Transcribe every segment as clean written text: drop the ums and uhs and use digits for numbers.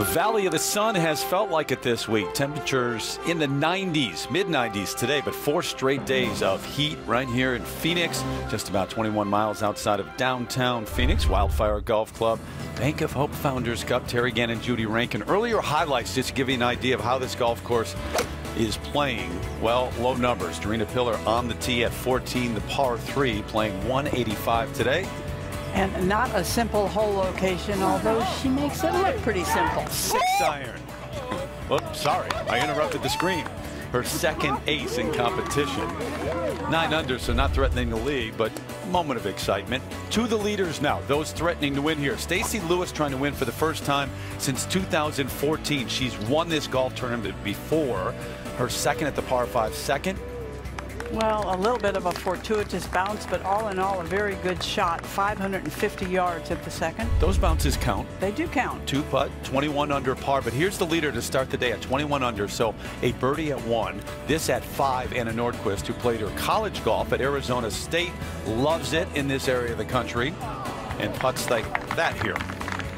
The Valley of the Sun has felt like it this week. Temperatures in the 90s, mid-90s today, but 4 straight days of heat right here in Phoenix, just about 21 miles outside of downtown Phoenix. Wildfire Golf Club, Bank of Hope Founders Cup, Terry Gannon, Judy Rankin. Earlier highlights just to give you an idea of how this golf course is playing. Well, low numbers. Darina Pillar on the tee at 14, the par 3, playing 185 today. And not a simple hole location, although she makes it look pretty simple. 6 iron. Oops, sorry, I interrupted the screen. Her second ace in competition. 9 under, so not threatening the lead, but moment of excitement. To the leaders now, those threatening to win here. Stacy Lewis trying to win for the first time since 2014. She's won this golf tournament before. Her second at the par 5 second. Well, a little bit of a fortuitous bounce, but all in all, a very good shot. 550 yards at the second. Those bounces count. They do count. 2-putt, 21 under par, but here's the leader to start the day at 21 under, so a birdie at 1. This at 5, Anna Nordquist, who played her college golf at Arizona State, loves it in this area of the country, and putts like that here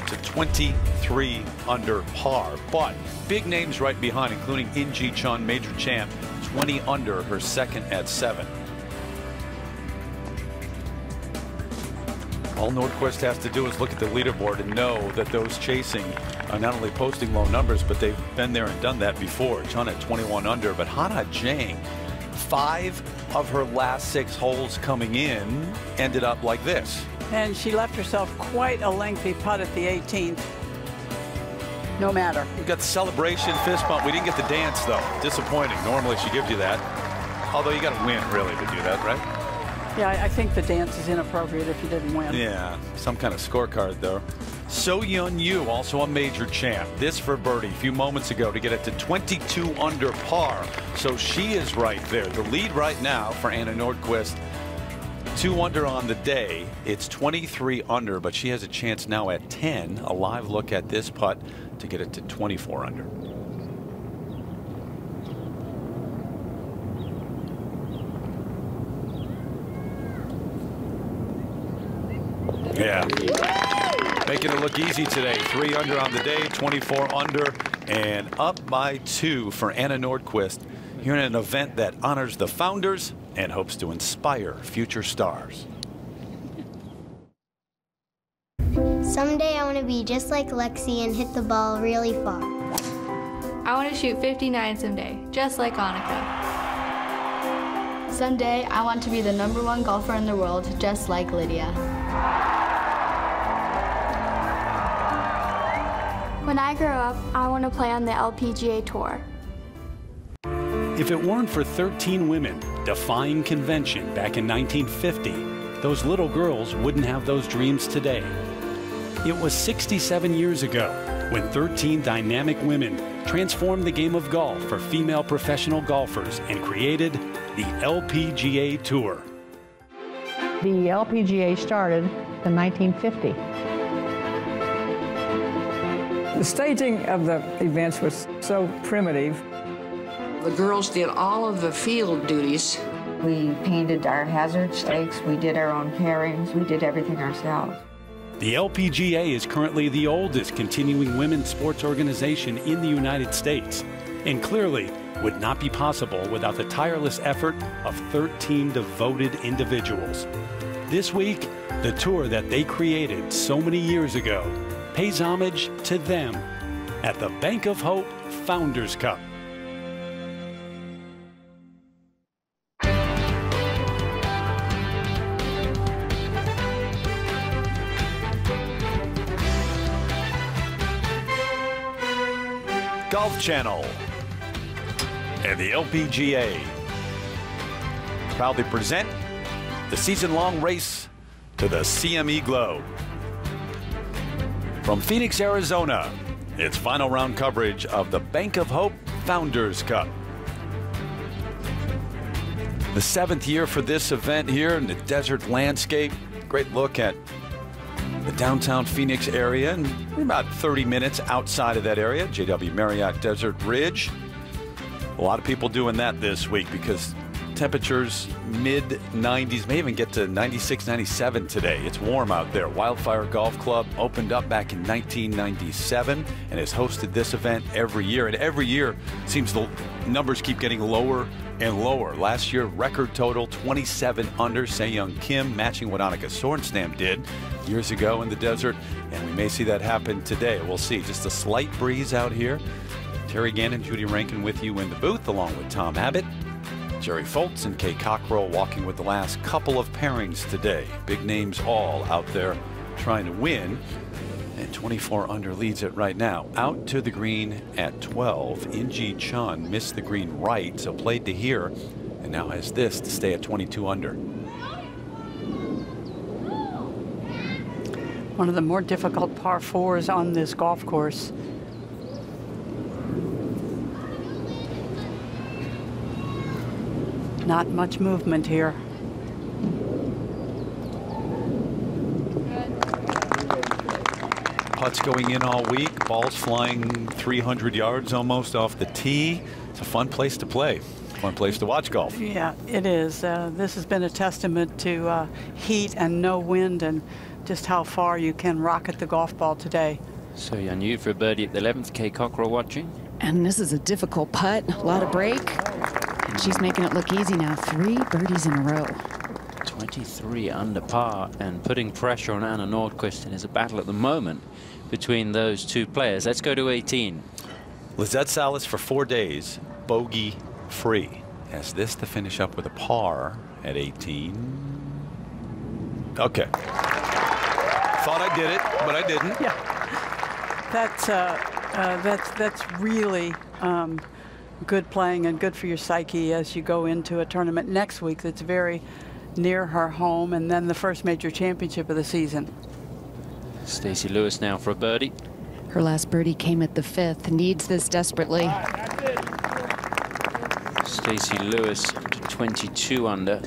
to 23 under par. But big names right behind, including In-Ji Chun, major champ, 20 under, her second at 7. All Nordquist has to do is look at the leaderboard and know that those chasing are not only posting low numbers, but they've been there and done that before. Chun at 21 under, but Hannah Jang, 5 of her last 6 holes coming in ended up like this. And she left herself quite a lengthy putt at the 18th. No matter. We've got the celebration, fist bump. We didn't get the dance, though. Disappointing. Normally she gives you that. Although you got to win, really, to do that, right? Yeah, I think the dance is inappropriate if you didn't win. Yeah, some kind of scorecard, though. So-Young Yoo, also a major champ. This for birdie a few moments ago to get it to 22 under par. So she is right there. The lead right now for Anna Nordquist. 2 under on the day. It's 23 under, but she has a chance now at 10. A live look at this putt to get it to 24 under. Yeah. Making it look easy today. 3 under on the day, 24 under, and up by 2 for Anna Nordquist. Here in an event that honors the founders and hopes to inspire future stars. Someday I want to be just like Lexi and hit the ball really far. I want to shoot 59 someday, just like Annika. Someday I want to be the #1 golfer in the world, just like Lydia. When I grow up, I want to play on the LPGA Tour. If it weren't for 13 women defying convention back in 1950, those little girls wouldn't have those dreams today. It was 67 years ago when 13 dynamic women transformed the game of golf for female professional golfers and created the LPGA Tour. The LPGA started in 1950. The staging of the events was so primitive. The girls did all of the field duties. We painted our hazard stakes, we did our own pairings, we did everything ourselves. The LPGA is currently the oldest continuing women's sports organization in the United States, and clearly would not be possible without the tireless effort of 13 devoted individuals. This week, the tour that they created so many years ago pays homage to them at the Bank of Hope Founders Cup. Golf Channel and the LPGA proudly present the season-long race to the CME Globe. From Phoenix, Arizona, it's final round coverage of the Bank of Hope Founders Cup. The 7th year for this event here in the desert landscape. Great look at the downtown Phoenix area, and we're about 30 minutes outside of that area, JW Marriott Desert Ridge. A lot of people doing that this week because temperatures mid-90s, may even get to 96, 97 today. It's warm out there. Wildfire Golf Club opened up back in 1997 and has hosted this event every year. And every year, seems the numbers keep getting lower and lower. Last year, record total, 27 under. Seyoung Kim matching what Annika Sorenstam did years ago in the desert. And we may see that happen today. We'll see. Just a slight breeze out here. Terry Gannon, Judy Rankin with you in the booth, along with Tom Abbott, Jerry Foltz, and Kay Cockrell walking with the last couple of pairings today. Big names all out there trying to win. And 24 under leads it right now. Out to the green at 12. Inji Chun missed the green right, so played to here, and now has this to stay at 22 under. One of the more difficult par fours on this golf course. Not much movement here. Putts going in all week. Balls flying 300 yards almost off the tee. It's a fun place to play. Fun place to watch golf. Yeah, it is. This has been a testament to heat and no wind and just how far you can rocket the golf ball today. So you're new for a birdie at the 11th. Kay Cockrell watching. And this is a difficult putt. A lot of break. And she's making it look easy now. Three birdies in a row. 23 under par, and putting pressure on Anna Nordqvist. And is a battle at the moment between those two players. Let's go to 18. Lizette Salas for 4 days, bogey free. Has this to finish up with a par at 18. Okay. Thought I did it, but I didn't. Yeah. That's really good playing and good for your psyche as you go into a tournament next week that's very near her home, and then the first major championship of the season. Stacey Lewis now for a birdie. Her last birdie came at the fifth. Needs this desperately. Right, Stacey Lewis to 22 under.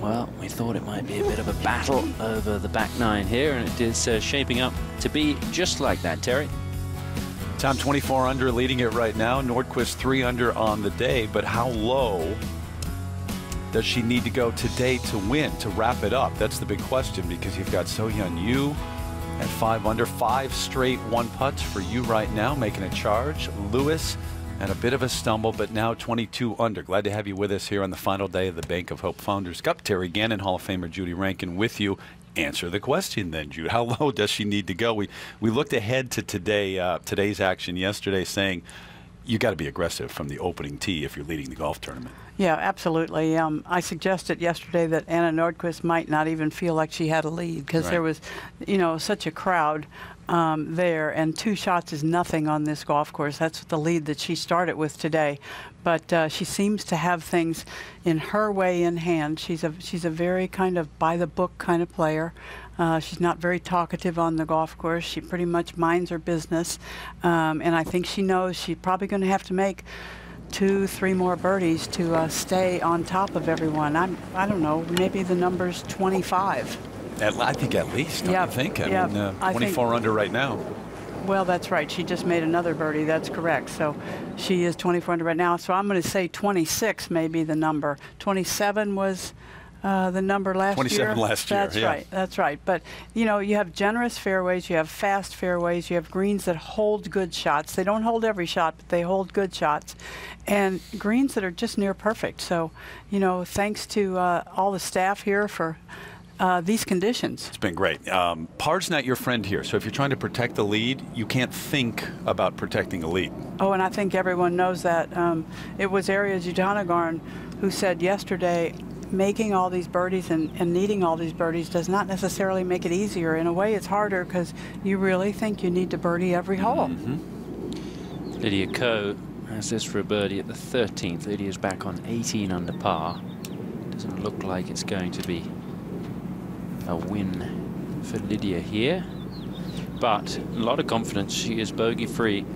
Well, we thought it might be a bit of a battle over the back nine here, and it is shaping up to be just like that, Terry. Tom, 24 under leading it right now. Nordqvist 3 under on the day, but how low does she need to go today to win, to wrap it up? That's the big question, because you've got Sohyun Yu at 5 under, 5 straight one putts for you right now, making a charge. Lewis had a bit of a stumble, but now 22 under. Glad to have you with us here on the final day of the Bank of Hope Founders Cup. Terry Gannon, Hall of Famer Judy Rankin with you. Answer the question then, Jude. How low does she need to go? We looked ahead to today, today's action yesterday, saying you got to be aggressive from the opening tee if you're leading the golf tournament. Yeah, absolutely. I suggested yesterday that Anna Nordqvist might not even feel like she had a lead, because right. There was, you know, such a crowd there, and 2 shots is nothing on this golf course. That's the lead that she started with today. But she seems to have things in her way in hand. She's a very kind of by-the-book kind of player. She's not very talkative on the golf course. She pretty much minds her business. And I think she knows she's probably going to have to make 2-3 more birdies to stay on top of everyone. I don't know, maybe the number's 25. I think at least, don't you think? I mean, 24 under right now. Well, that's right. She just made another birdie. That's correct. So she is 24 under right now. So I'm going to say 26 may be the number. 27 was... the number last 27 year. 27 last year. That's right. That's right. But, you know, you have generous fairways, you have fast fairways, you have greens that hold good shots. They don't hold every shot, but they hold good shots. And greens that are just near perfect. So, you know, thanks to all the staff here for these conditions. It's been great. Par's not your friend here, so if you're trying to protect the lead, you can't think about protecting a lead. Oh, and I think everyone knows that. It was Arya Judanagarn who said yesterday, making all these birdies and needing all these birdies does not necessarily make it easier. In a way, it's harder because you really think you need to birdie every hole. Mm-hmm. Lydia Ko has this for a birdie at the 13th. Lydia's back on 18 under par. Doesn't look like it's going to be a win for Lydia here, but a lot of confidence. She is bogey-free.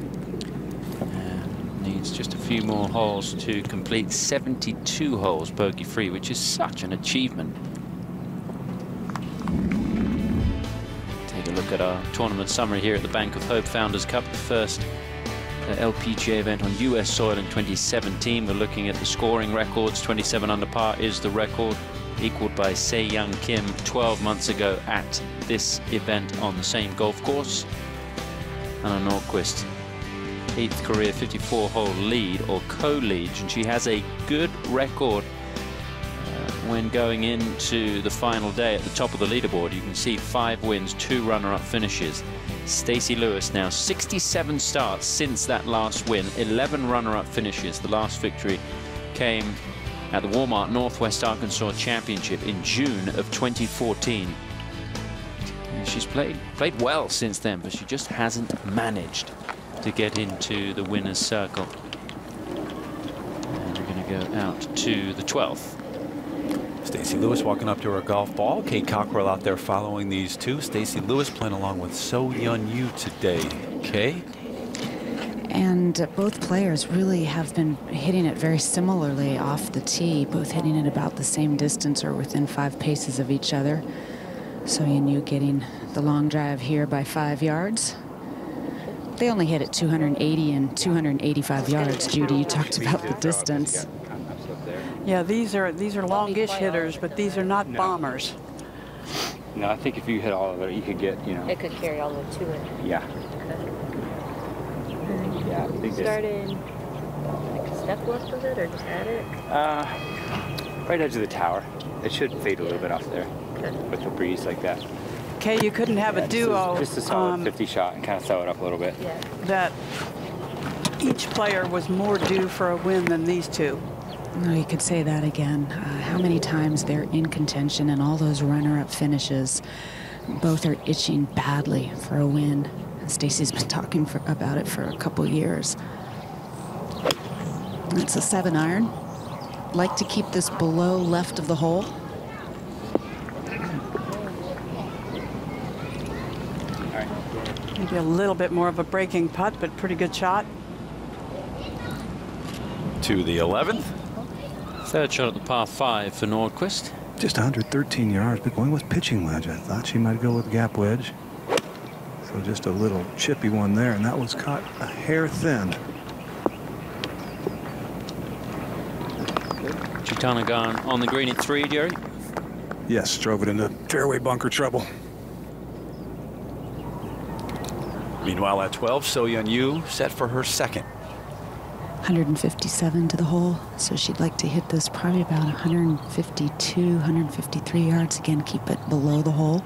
Needs just a few more holes to complete 72 holes bogey-free, which is such an achievement. Take a look at our tournament summary here at the Bank of Hope Founders Cup. The first LPGA event on US soil in 2017. We're looking at the scoring records. 27 under par is the record, equaled by Se Young Kim 12 months ago at this event on the same golf course. Anna Nordqvist, 8th career 54-hole lead or co-lead, and she has a good record when going into the final day at the top of the leaderboard. You can see 5 wins, 2 runner-up finishes. Stacey Lewis now 67 starts since that last win, 11 runner-up finishes. The last victory came at the Walmart Northwest Arkansas Championship in June of 2014. And she's played well since then, but she just hasn't managed to get into the winner's circle. And we're going to go out to the 12th. Stacey Lewis walking up to her golf ball. Kate Cockrell out there following these two. Stacey Lewis playing along with So Young Yoo today. Kay? And both players really have been hitting it very similarly off the tee, both hitting it about the same distance or within 5 paces of each other. So Young Yoo getting the long drive here by 5 yards. They only hit it 280 and 285 yards, Judy. You talked about the distance. Yeah, these are longish hitters, but these are not bombers. No, I think if you hit all of it, you could get, you know. It could carry all of 200. Yeah. Yeah, I think started like a step left of it or just at it? Right edge of the tower. It should fade a little bit off there with the breeze like that. Okay, you couldn't have a duo. Just a solid 50 shot and kind of throw it up a little bit. Yeah. That each player was more due for a win than these two. No, you could say that again. How many times they're in contention and all those runner-up finishes. Both are itching badly for a win. Stacey's been talking about it for a couple years. It's a 7-iron. Like to keep this below left of the hole. Maybe a little bit more of a breaking putt, but pretty good shot. To the 11th. Third shot at the par 5 for Nordqvist. Just 113 yards, but going with pitching wedge. I thought she might go with gap wedge. So just a little chippy one there, and that was caught a hair thin. Chitanagan on the green at 3, Jerry. Yes, drove it into fairway bunker trouble. Meanwhile, at 12, So Young Yoo set for her second. 157 to the hole, so she'd like to hit this probably about 152, 153 yards. Again, keep it below the hole.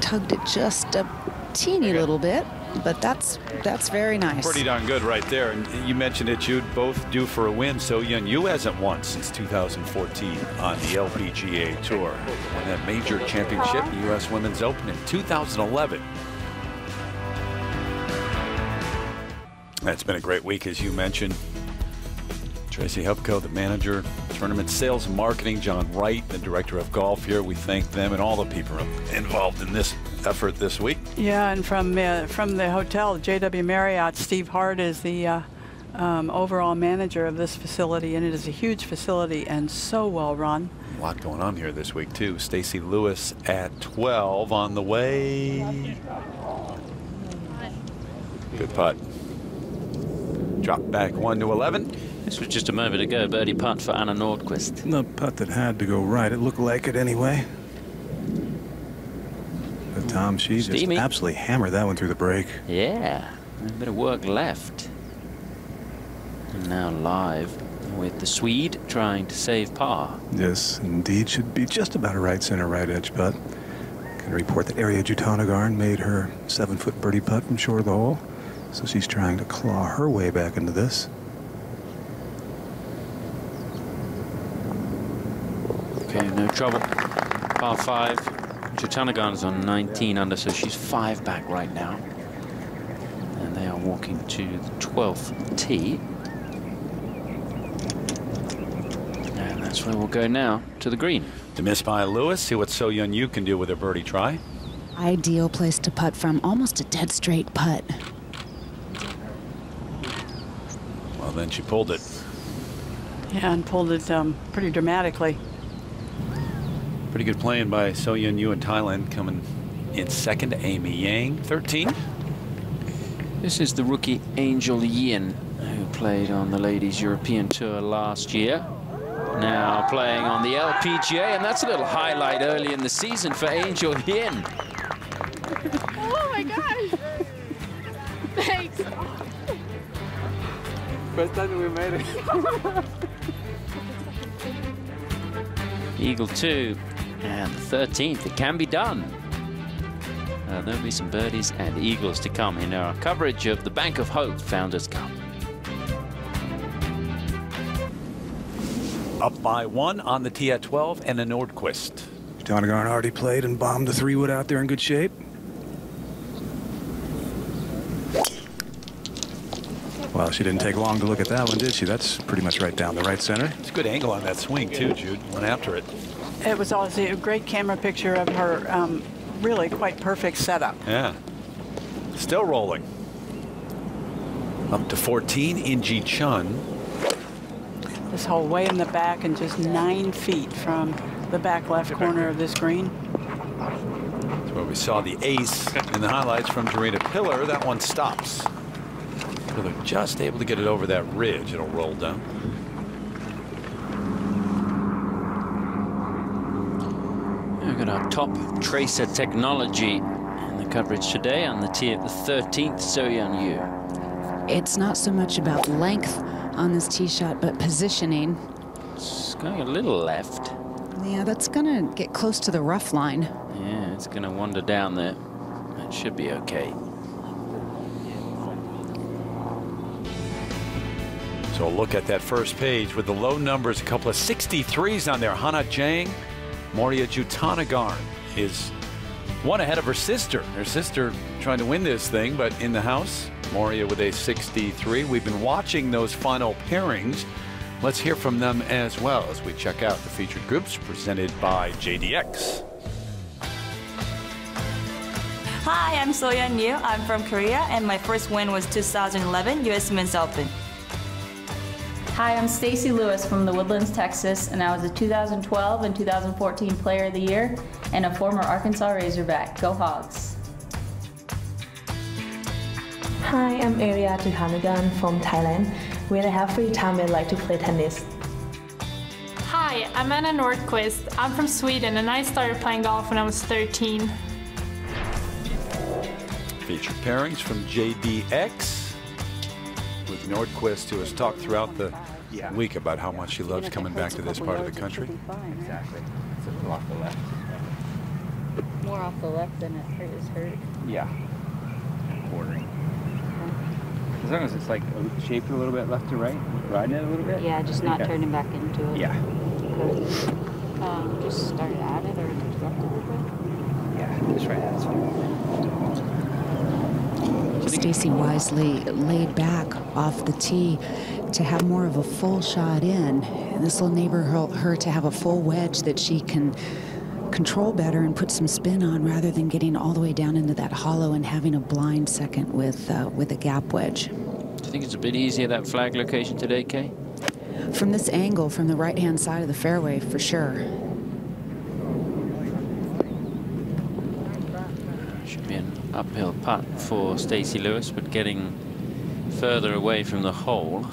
Tugged it just a teeny little bit, but that's very nice. Pretty darn good right there. And you mentioned it, Jude, both due for a win. So Young Yoo hasn't won since 2014 on the LPGA Tour. Won that major championship, the U.S. Women's Open in 2011. That's been a great week, as you mentioned. Tracy Hupko, the manager, tournament sales and marketing, John Wright, the director of golf here. We thank them and all the people involved in this effort this week. Yeah, and from the hotel, JW Marriott, Steve Hart is the overall manager of this facility, and it is a huge facility and so well run. A lot going on here this week, too. Stacey Lewis at 12 on the way. Good putt. Drop back 1 to 11. This was just a moment ago, birdie putt for Anna Nordqvist. The putt that had to go right. It looked like it anyway. But Tom, she Steamy. Just absolutely hammered that one through the break. Yeah, a bit of work left. And now live with the Swede trying to save par. Yes, indeed. Should be just about a right center, right edge putt. Can report that Arja Jutanagarn made her 7-foot birdie putt from short of the hole. So she's trying to claw her way back into this. Okay, no trouble. Par 5. Jutanagarn is on 19 under, so she's 5 back right now. And they are walking to the 12th tee. And that's where we'll go now, to the green. To miss by Lewis, see what So Young Yoo can do with her birdie try. Ideal place to putt from, almost a dead straight putt. Well, then she pulled it. Yeah, and pulled it pretty dramatically. Pretty good playing by So Young Yoo in Thailand, coming In second, Amy Yang, 13. This is the rookie Angel Yin, who played on the Ladies European Tour last year. Now playing on the LPGA, and that's a little highlight early in the season for Angel Yin. Oh my gosh! Thanks. First time we made it. Eagle 2 and the 13th. It can be done. There'll be some birdies and eagles to come in our coverage of the Bank of Hope Founders Cup. Up by one on the tee at 12, and a Nordquist. Donegan already played and bombed the three-wood out there in good shape. Well, she didn't take long to look at that one, did she? That's pretty much right down the right center. It's a good angle on that swing, too, Jude. Went after it. It was also a great camera picture of her really quite perfect setup. Yeah. Still rolling. Up to 14, Inji Chun. This hole way in the back and just 9 feet from the back left corner of this green. That's where we saw the ace in the highlights from Jarena Pillar. That one stops. So they're just able to get it over that ridge. It'll roll down. We've got our top tracer technology in the coverage today on the tee at the 13th, Soyeon Yu. It's not so much about length on this tee shot, but positioning. It's going a little left. Yeah, that's gonna get close to the rough line. Yeah, it's gonna wander down there. That should be okay. So look at that first page with the low numbers, a couple of 63s on there. Hana Jang, Moria Jutanagarn is one ahead of her sister. Her sister trying to win this thing, but in the house. Moria with a 63. We've been watching those final pairings. Let's hear from them as well as we check out the featured groups presented by JDX. Hi, I'm Soyeon Yu. I'm from Korea, and my first win was 2011 U.S. Men's Open. Hi, I'm Stacy Lewis from The Woodlands, Texas, and I was a 2012 and 2014 Player of the Year and a former Arkansas Razorback. Go Hogs! Hi, I'm Arya Jutanagarn from Thailand. When I have free time, I like to play tennis. Hi, I'm Anna Nordquist. I'm from Sweden, and I started playing golf when I was 13. Featured pairings from JDX with Nordquist, who has talked throughout the week about how much she loves coming back to this part of the country. Exactly. It's a little off the left. More off the left than it is hurt. Yeah. Bordering. As long as it's like shaped a little bit left to right, riding it a little bit. Yeah, just not turning back into it. Yeah. Just start at it or just left a little bit. Yeah, just right at it. Stacy wisely laid back off the tee to have more of a full shot in. And this will enable her to have a full wedge that she can control better and put some spin on, rather than getting all the way down into that hollow and having a blind second with a gap wedge. Do you think it's a bit easier, that flag location today, Kay? From this angle, from the right-hand side of the fairway, for sure. Should be an uphill putt for Stacy Lewis, but getting further away from the hole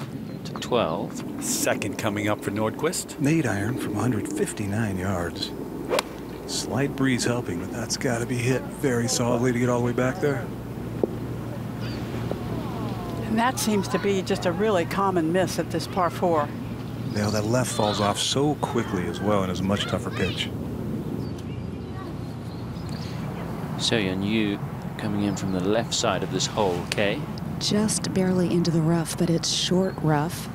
to 12. Second coming up for Nordquist. Lead iron from 159 yards. Slight breeze helping, but that's got to be hit very solidly to get all the way back there. And that seems to be just a really common miss at this par four. Now that left falls off so quickly as well, and is a much tougher pitch. Soyeon Yu coming in from the left side of this hole, Kay. Just barely into the rough, but it's short rough.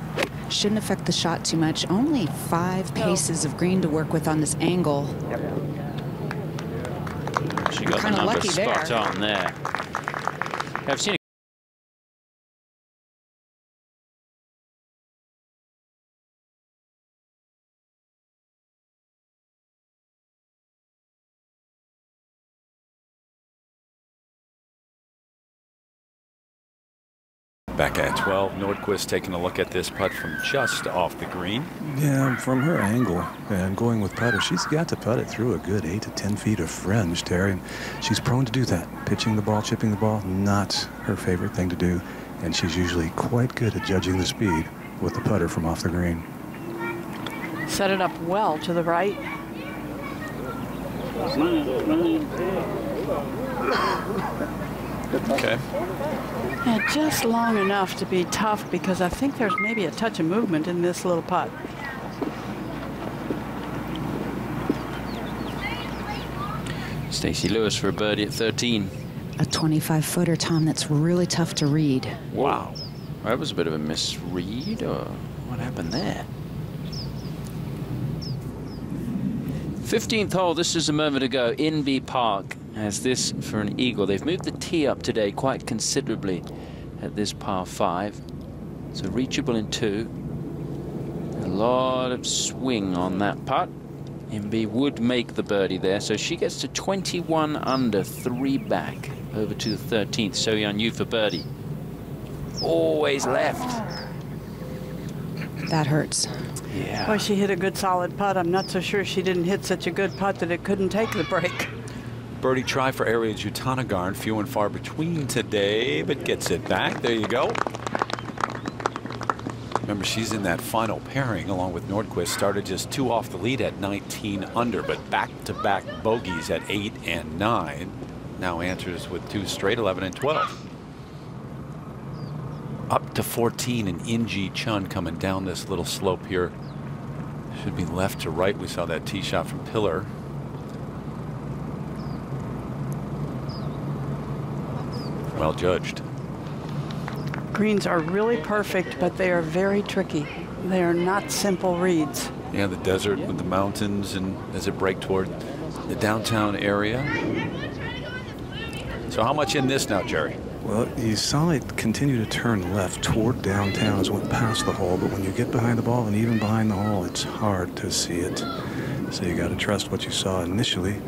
Shouldn't affect the shot too much. Only 5 paces of green to work with on this angle. Yep. She got the number spot on there. I've seen Back at 12, Nordqvist taking a look at this putt from just off the green. Yeah, from her angle and going with putter, she's got to putt it through a good 8 to 10 feet of fringe, Terry. And she's prone to do that. Pitching the ball, chipping the ball, not her favorite thing to do. And she's usually quite good at judging the speed with the putter from off the green. Set it up well to the right. Okay. Yeah, just long enough to be tough, because I think there's maybe a touch of movement in this little putt. Stacey Lewis for a birdie at 13. A 25-footer, Tom, that's really tough to read. Wow. That was a bit of a misread, or what happened there? 15th hole, this is a moment ago, Inby Park. As this for an eagle. They've moved the tee up today quite considerably at this par 5. So reachable in 2. A lot of swing on that putt. Inby would make the birdie there, so she gets to 21 under, 3 back, over to the 13th. Soyeon Yu for birdie. Always left. That hurts. Yeah. Well, she hit a good solid putt. I'm not so sure she didn't hit such a good putt that it couldn't take the break. Birdie try for Ariel Jutanagarn, few and far between today, but gets it back. There you go. Remember, she's in that final pairing along with Nordqvist. Started just 2 off the lead at 19 under, but back-to-back bogeys at 8 and 9. Now answers with 2 straight, 11 and 12. Up to 14, and In-Ji Chun coming down this little slope here. Should be left to right. We saw that tee shot from Pillar. Well judged. Greens are really perfect, but they are very tricky. They are not simple reads. Yeah, the desert with the mountains, and as it breaks toward the downtown area. So how much in this now, Jerry? Well, you saw it continue to turn left toward downtown as it went past the hole, but when you get behind the ball and even behind the hole, it's hard to see it. So you got to trust what you saw initially.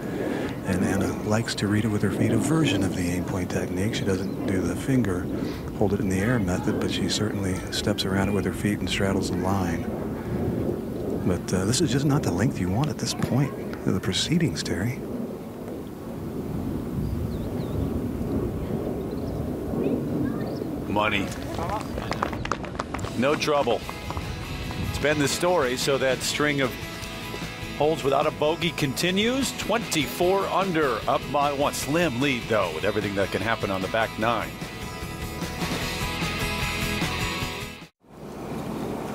And Anna likes to read it with her feet, a version of the aim point technique. She doesn't do the finger, hold it in the air method, but she certainly steps around it with her feet and straddles the line. But this is just not the length you want at this point of the proceedings, Terry. Money. No trouble. It's been the story, so that string of holes without a bogey continues. 24 under, up by 1. Slim lead, though, with everything that can happen on the back 9.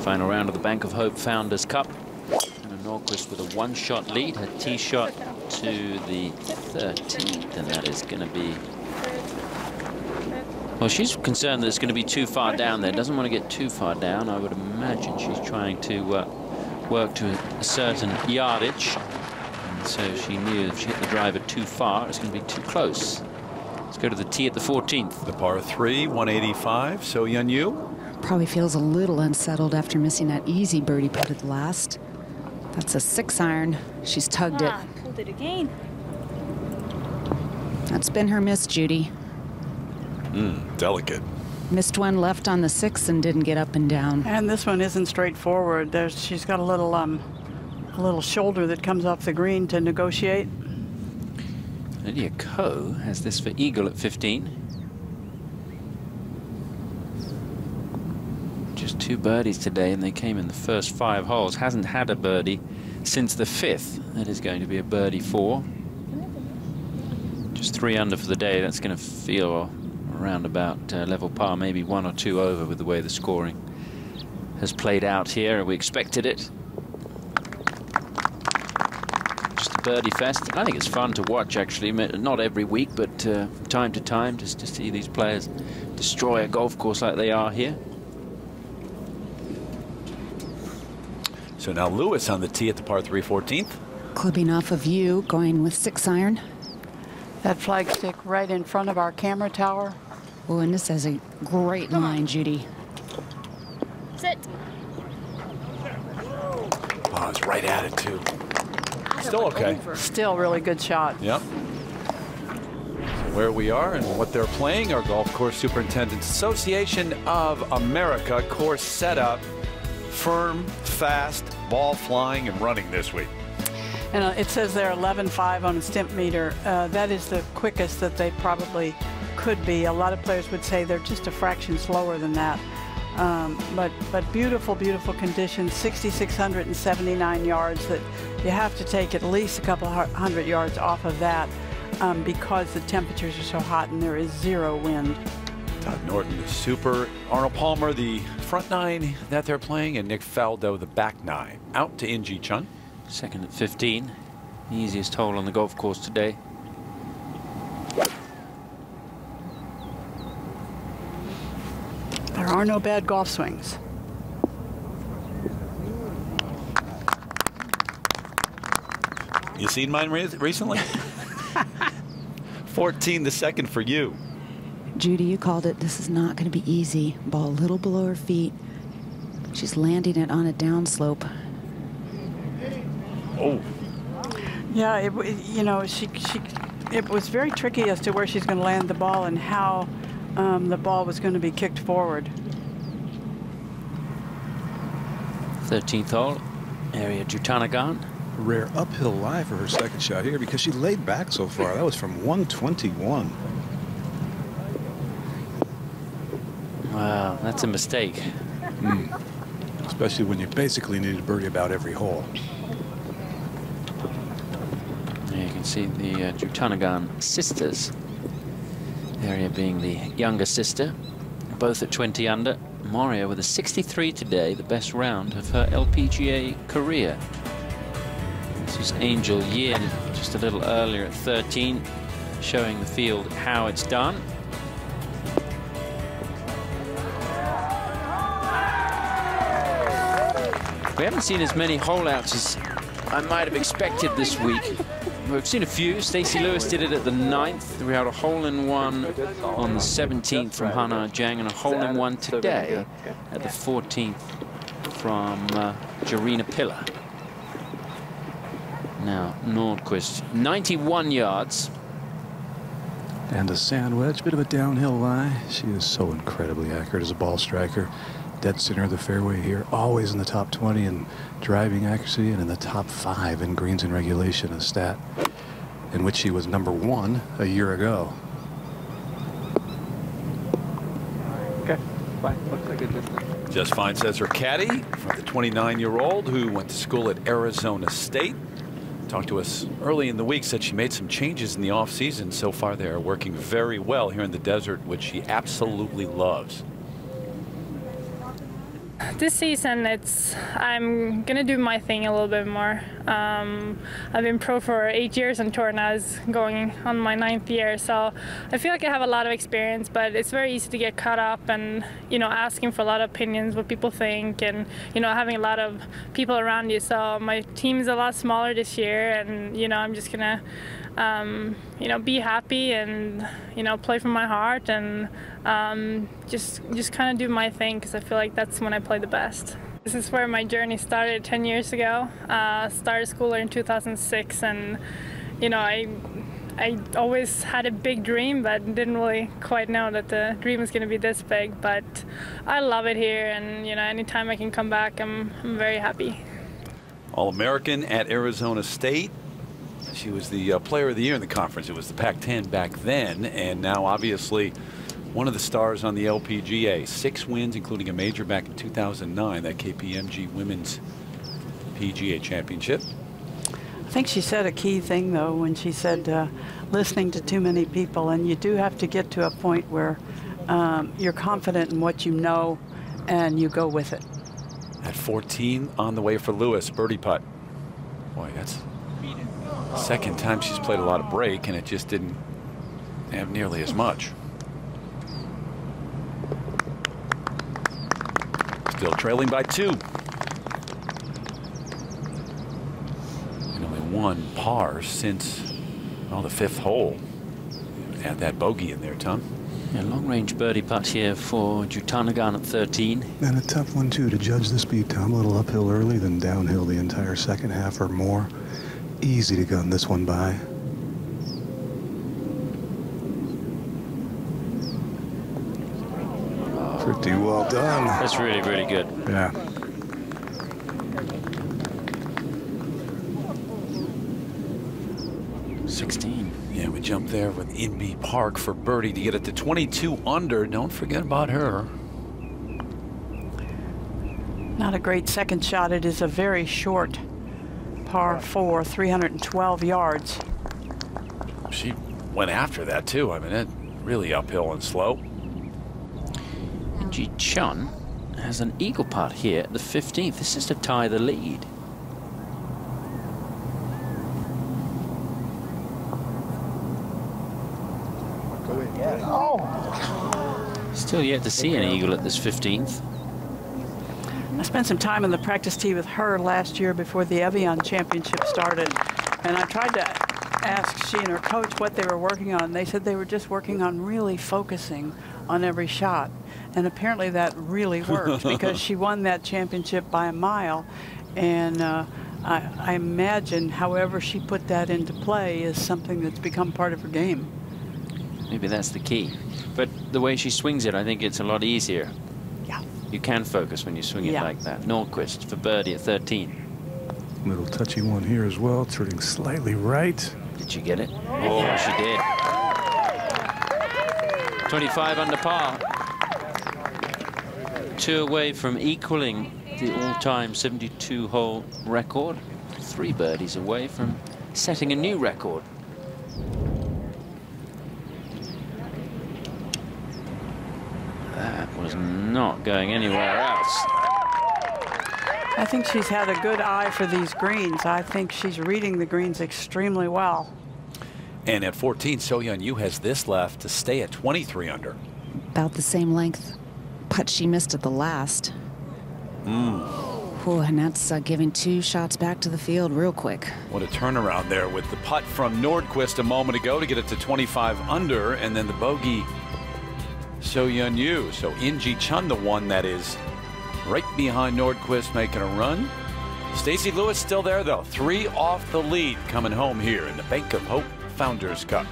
Final round of the Bank of Hope Founders Cup. Anna Nordqvist with a 1-shot lead. Her tee shot to the 13th, and that is going to be... Well, she's concerned that it's going to be too far down there. Doesn't want to get too far down. I would imagine she's trying to... work to a certain yardage, and so she knew if she hit the driver too far, it's going to be too close. Let's go to the tee at the 14th. The par 3, 185, Soyeon Yu. Probably feels a little unsettled after missing that easy birdie putt at the last. That's a 6-iron. She's tugged it. Pulled it again. That's been her miss, Judy. Delicate. Missed one left on the 6 and didn't get up and down. And this one isn't straightforward. She's got a little shoulder that comes off the green to negotiate. Lydia Ko has this for eagle at 15. Just 2 birdies today, and they came in the first 5 holes. Hasn't had a birdie since the 5th. That is going to be a birdie 4. Just 3 under for the day. That's going to feel around about level par, maybe 1 or 2 over with the way the scoring has played out here. We expected it. Just a birdie fest. I think it's fun to watch, actually. Not every week, but time to time, just to see these players destroy a golf course like they are here. So now Lewis on the tee at the par 3, 14th. Clipping off of you, going with 6-iron. That flagstick right in front of our camera tower. Oh, and this has a great line, Judy. Sit. Oh, it's right at it, too. Still okay. Still really good shot. Yep. where we are and what they're playing. Our Golf Course Superintendents Association of America course setup, firm, fast, ball flying and running this week. And it says they're 11.5 on a stimp meter. That is the quickest that they probably could be. A lot of players would say they're just a fraction slower than that. But beautiful, beautiful conditions, 6,679 yards that you have to take at least a couple hundred yards off of that because the temperatures are so hot and there is zero wind. Todd Norton, the super. Arnold Palmer, the front nine that they're playing, and Nick Faldo, the back nine. Out to In-Ji Chun. Second at 15. The easiest hole on the golf course today. There are no bad golf swings. You seen mine recently? 14 the second for you. Judy, you called it. This is not going to be easy. Ball a little below her feet. She's landing it on a downslope. Oh. Yeah, you know, it was very tricky as to where she's going to land the ball and how the ball was going to be kicked forward. 13th hole, area Jutanagan. Rare uphill lie for her second shot here because she laid back so far. That was from 121. Wow, that's a mistake. Especially when you basically need a birdie about every hole. There you can see the Jutanagan sisters. Area being the younger sister, both at 20 under. Moria with a 63 today, the best round of her LPGA career. This is Angel Yin, just a little earlier at 13, showing the field how it's done. We haven't seen as many hole-outs as I might have expected this week. We've seen a few. Stacey Lewis did it at the 9th. We had a hole-in-one on the 17th from Hana Jang and a hole-in-one today at the 14th from Jarena Pilla. Now, Nordqvist, 91 yards. And a sand wedge, bit of a downhill lie. She is so incredibly accurate as a ball striker. Dead center of the fairway here, always in the top 20 in driving accuracy and in the top 5 in greens in regulation, a stat in which she was #1 a year ago. Okay, fine. Looks like it just fine, says her caddy, from the 29-year-old who went to school at Arizona State. Talked to us early in the week, said she made some changes in the offseason. So far, they are working very well here in the desert, which she absolutely loves. This season, I'm gonna do my thing a little bit more. I've been pro for 8 years on tour, now it's going on my 9th year, so I feel like I have a lot of experience, but it's very easy to get caught up and, you know, asking for a lot of opinions, what people think, and, you know, having a lot of people around you. So my team's a lot smaller this year, and, you know, I'm just gonna you know, be happy and, you know, play from my heart and just kind of do my thing, because I feel like that's when I play the best. This is where my journey started 10 years ago. Started school in 2006, and, you know, I always had a big dream, but didn't really quite know that the dream was going to be this big. But I love it here, and, you know, anytime I can come back, I'm very happy. All-American at Arizona State. She was the player of the year in the conference. It was the Pac-10 back then, and now obviously one of the stars on the LPGA. 6 wins, including a major back in 2009, that KPMG Women's PGA Championship. I think she said a key thing, though, when she said listening to too many people, and you do have to get to a point where you're confident in what you know and you go with it. At 14 on the way for Lewis, birdie putt. Boy, that's... second time she's played a lot of break, and it just didn't have nearly as much. Still trailing by 2. And only 1 par since, well, the 5th hole. Add that bogey in there, Tom. Yeah, long-range birdie putt here for Jutanagan at 13. And a tough one, too, to judge the speed, Tom. A little uphill early, then downhill the entire second half or more. Easy to gun this one by. Pretty well done. That's really, really good. Yeah. Yeah, we jumped there with Inby Park for birdie to get it to 22 under. Don't forget about her. Not a great second shot. It is a very short par 4, 312 yards. She went after that, too. I mean, it really uphill and slow. Ji Chun has an eagle putt here at the 15th. This is to tie the lead. Still yet to see an eagle at this 15th. I spent some time on the practice tee with her last year before the Evian Championship started, and I tried to ask she and her coach what they were working on. They said they were just working on really focusing on every shot, and apparently that really worked because she won that championship by a mile, and I imagine however she put that into play is something that's become part of her game. Maybe that's the key. But the way she swings it, I think it's a lot easier. Yeah. You can focus when you swing it like that. Nordqvist for birdie at 13. Little touchy one here as well, turning slightly right. Did she get it? Oh, she did. 25 under par. Two away from equaling the all-time 72-hole record. Three birdies away from setting a new record. Not going anywhere else. I think she's had a good eye for these greens. I think she's reading the greens extremely well. And at 14, Sohyun Yu has this left to stay at 23 under. About the same length putt she missed at the last. Oh, and that's giving two shots back to the field real quick. What a turnaround there with the putt from Nordqvist a moment ago to get it to 25 under, and then the bogey Sohyun Yu. So In-ji Chun, the one that is right behind Nordqvist, making a run. Stacy Lewis still there, though. Three off the lead coming home here in the Bank of Hope Founders Cup.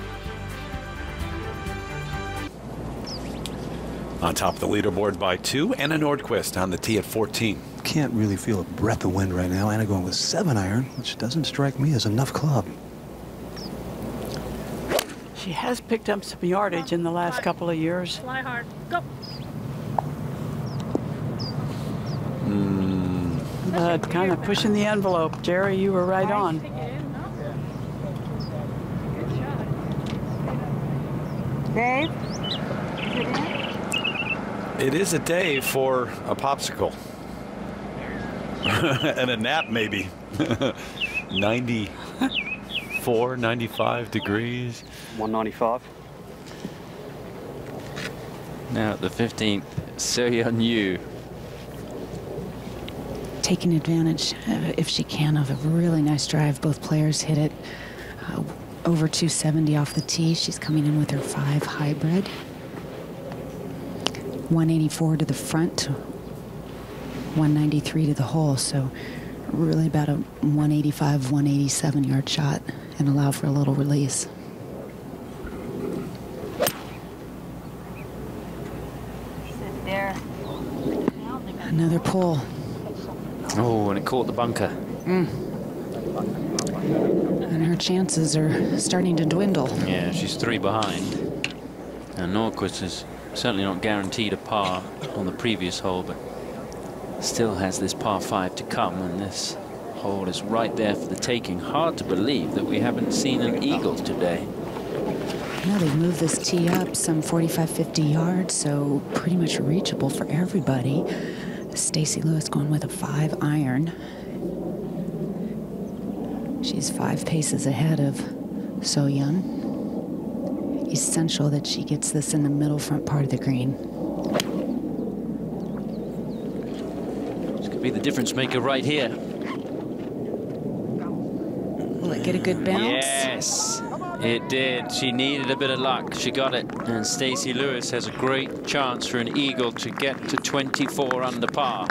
On top of the leaderboard by 2, Anna Nordqvist on the tee at 14. Can't really feel a breath of wind right now. Anna going with 7-iron, which doesn't strike me as enough club. She has picked up some yardage in the last couple of years. Fly hard. Go. But kind of pushing the envelope. Jerry, you were right on. Dave? It is a day for a popsicle. And a nap, maybe. 94, 95 degrees. 195. Now at the 15th, Sohyun Yu. Taking advantage, if she can, of a really nice drive. Both players hit it over 270 off the tee. She's coming in with her 5 hybrid. 184 to the front, 193 to the hole. So really about a 185, 187 yard shot and allow for a little release. Another pull. Oh, and it caught the bunker. And her chances are starting to dwindle. Yeah, she's 3 behind. And Nordqvist is certainly not guaranteed a par on the previous hole, but still has this par 5 to come, and this hole is right there for the taking. Hard to believe that we haven't seen an eagle today. Now they've moved this tee up some 45, 50 yards, so pretty much reachable for everybody. Stacy Lewis going with a 5-iron. She's 5 paces ahead of Sohyun. Essential that she gets this in the middle front part of the green. This could be the difference maker right here. Will it get a good bounce? Yes, it did. She needed a bit of luck. She got it. And Stacy Lewis has a great chance for an eagle to get to 24 under par.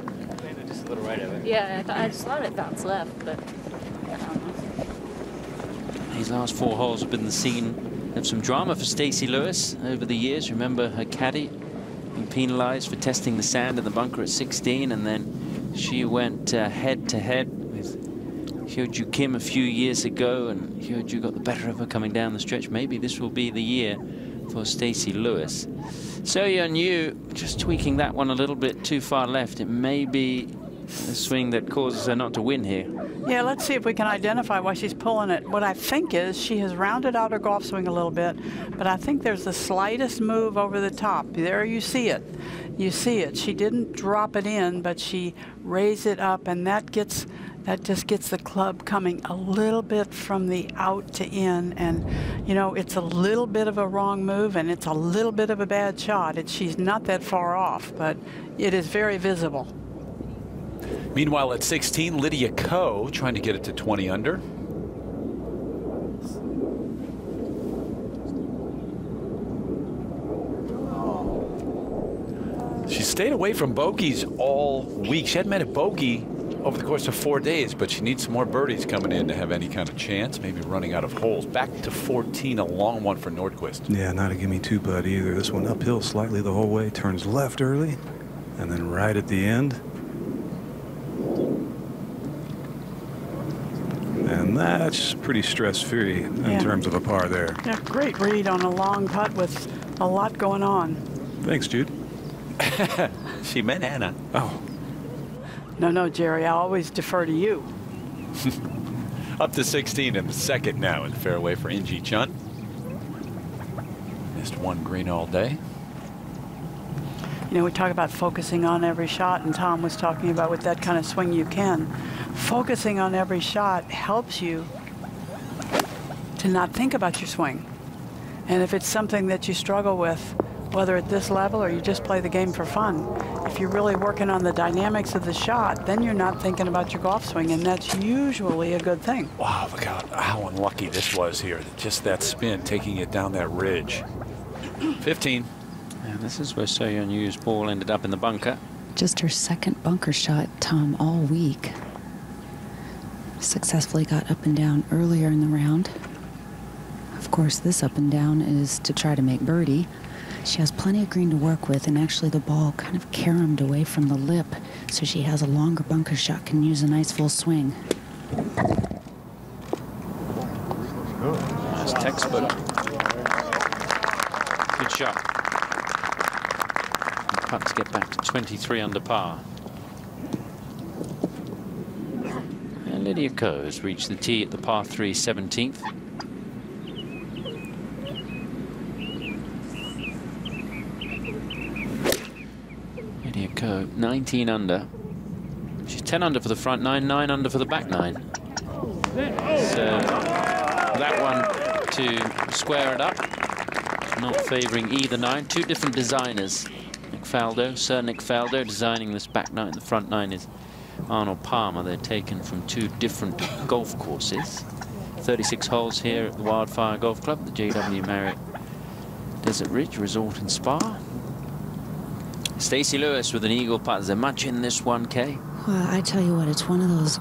Yeah, I just thought it bounced left, but I don't know. These last 4 holes have been the scene of some drama for Stacy Lewis over the years. Remember her caddy, got penalized for testing the sand in the bunker at 16, and then she went head-to-head with Hyoju Kim a few years ago, and Hyoju got the better of her coming down the stretch. Maybe this will be the year for Stacey Lewis. Soyeon Yu just tweaking that one a little bit too far left. It may be the swing that causes her not to win here. Yeah, let's see if we can identify why she's pulling it. What I think is she has rounded out her golf swing a little bit, but I think there's the slightest move over the top. There you see it. You see it. She didn't drop it in, but she raised it up, and that just gets the club coming a little bit from the out to in, and you know, it's a little bit of a wrong move, and it's a little bit of a bad shot. She's not that far off, but it is very visible. Meanwhile, at 16, Lydia Ko trying to get it to 20 under. She stayed away from bogeys all week. She hadn't met a bogey over the course of 4 days, but she needs some more birdies coming in to have any kind of chance, maybe running out of holes. Back to 14, a long one for Nordquist. Yeah, not a gimme two putt either. This one uphill slightly the whole way, turns left early, and then right at the end. And that's pretty stress-free in terms of a par there. Yeah, great read on a long putt with a lot going on. Thanks, Jude. She meant Anna. Oh. No, no, Jerry, I always defer to you. Up to 16 and second now in the fairway for Inji Chun. Missed one green all day. You know, we talk about focusing on every shot, and Tom was talking about with that kind of swing you can. Focusing on every shot helps you to not think about your swing. And if it's something that you struggle with, whether at this level or you just play the game for fun, if you're really working on the dynamics of the shot, then you're not thinking about your golf swing, and that's usually a good thing. Wow, look how unlucky this was here. Just that spin, taking it down that ridge. 15. And this is where Soyeon Yu's ball ended up in the bunker. Just her second bunker shot, Tom, all week. Successfully got up and down earlier in the round. Of course, this up and down is to try to make birdie. She has plenty of green to work with, and actually the ball kind of caromed away from the lip, so she has a longer bunker shot, can use a nice full swing. That's textbook. Good shot. Putts get back to 23 under par. And Lydia Ko has reached the tee at the par 3 17th. Lydia Ko 19 under. She's 10 under for the front nine, 9 under for the back nine. So that one to square it up. She's not favoring either nine. Two different designers. Faldo, Sir Nick Faldo, designing this back nine. The front nine is Arnold Palmer. They're taken from two different golf courses. 36 holes here at the Wildfire Golf Club, the JW Marriott Desert Ridge Resort and Spa. Stacey Lewis with an eagle putt. Is there much in this 1K? Well, I tell you what, it's one of those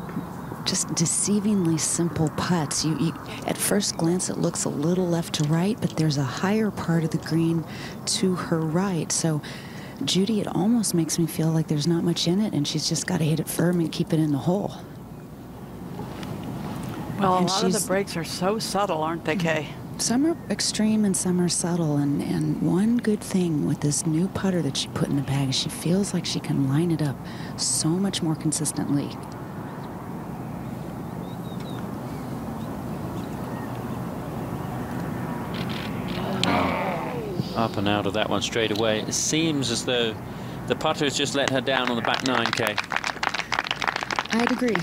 just deceivingly simple putts. You at first glance, it looks a little left to right, but there's a higher part of the green to her right. So Judy, it almost makes me feel like there's not much in it, and she's just got to hit it firm and keep it in the hole. Well, and a lot of the breaks are so subtle, aren't they, Kay? Some are extreme and some are subtle, and one good thing with this new putter that she put in the bag is she feels like she can line it up so much more consistently. Up and out of that one straight away. It seems as though the putter has just let her down on the back nine, Kay. I'd agree.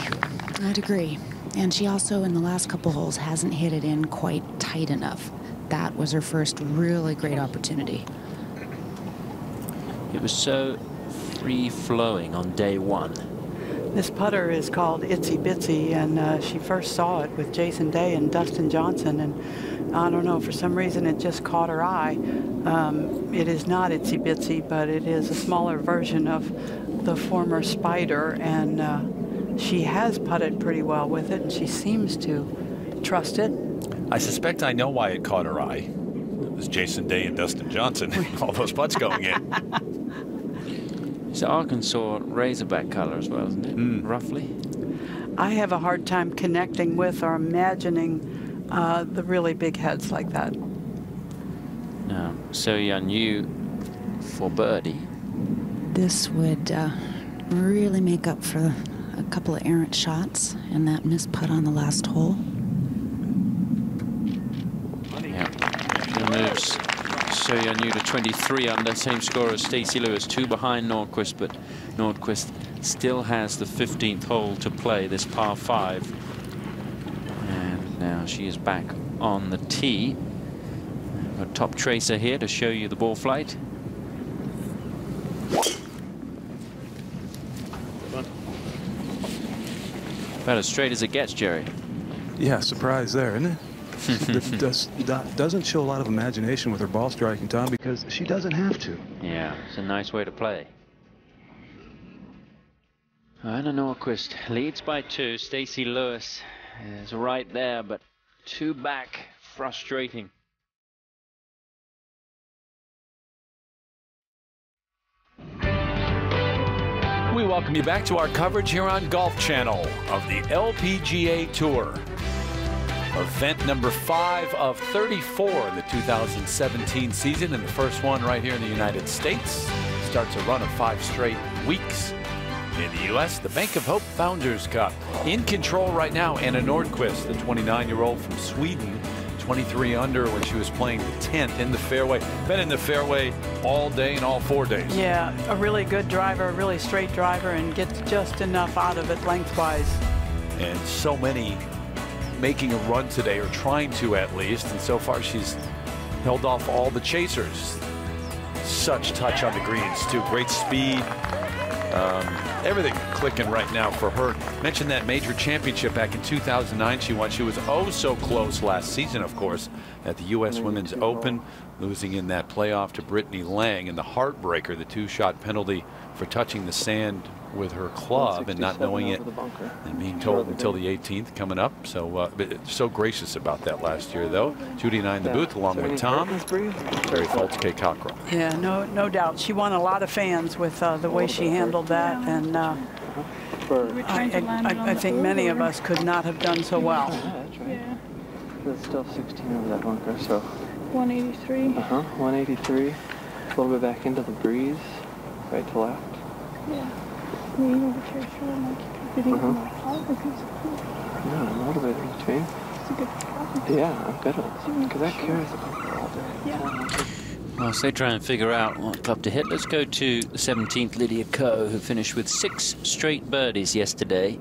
I'd agree. And she also, in the last couple holes, hasn't hit it in quite tight enough. That was her first really great opportunity. It was so free-flowing on day one. This putter is called Itsy Bitsy, and she first saw it with Jason Day and Dustin Johnson, and I don't know, for some reason it just caught her eye. It is not Itsy Bitsy, but it is a smaller version of the former Spider, and she has putted pretty well with it, and she seems to trust it. I suspect I know why it caught her eye. It was Jason Day and Dustin Johnson, all those putts going in. the Arkansas Razorback color as well, isn't it? Mm. Roughly. I have a hard time connecting with or imagining the really big heads like that. No, so you're new for birdie. This would really make up for a couple of errant shots and that missed putt on the last hole. Moves Soya New to 23 under, same score as Stacey Lewis, 2 behind Nordqvist, but Nordqvist still has the 15th hole to play, this par 5. And now she is back on the tee. Got a top tracer here to show you the ball flight. About as straight as it gets, Jerry. Yeah, surprise there, isn't it? That doesn't show a lot of imagination with her ball striking, Tom, because she doesn't have to. Yeah, it's a nice way to play. Anna Nordqvist leads by 2. Stacey Lewis is right there, but 2 back, frustrating. We welcome you back to our coverage here on Golf Channel of the LPGA Tour. Event number 5 of 34 in the 2017 season, and the first one right here in the United States. Starts a run of 5 straight weeks in the U.S. The Bank of Hope Founders Cup. In control right now, Anna Nordqvist, the 29-year-old from Sweden, 23 under when she was playing the 10th in the fairway. Been in the fairway all day and all 4 days. Yeah, a really good driver, a really straight driver, and gets just enough out of it lengthwise. And so many making a run today, or trying to at least, and so far she's held off all the chasers. Such touch on the greens too, great speed, everything clicking right now for her. Mentioned that major championship back in 2009 she won. She was oh so close last season, of course, at the U.S. Women's Open, losing in that playoff to Brittany Lang, and the heartbreaker, the 2-shot penalty for touching the sand with her club and not knowing it, and being told until the 18th coming up. So so gracious about that last year, though. Judy and I in the booth, along with Tom, Barry Fultz, Kay Cockrell. Yeah, no doubt. She won a lot of fans with the way she handled that, and I think many of us could not have done so well. Yeah, that's still 16 over that bunker, so. 183. 183. A little bit back into the breeze, right to left. Yeah. A little bit in between. Yeah, I'm good at it, because that carries a bunker all day. Whilst they try and figure out what club to hit, let's go to 17th Lydia Ko, who finished with 6 straight birdies yesterday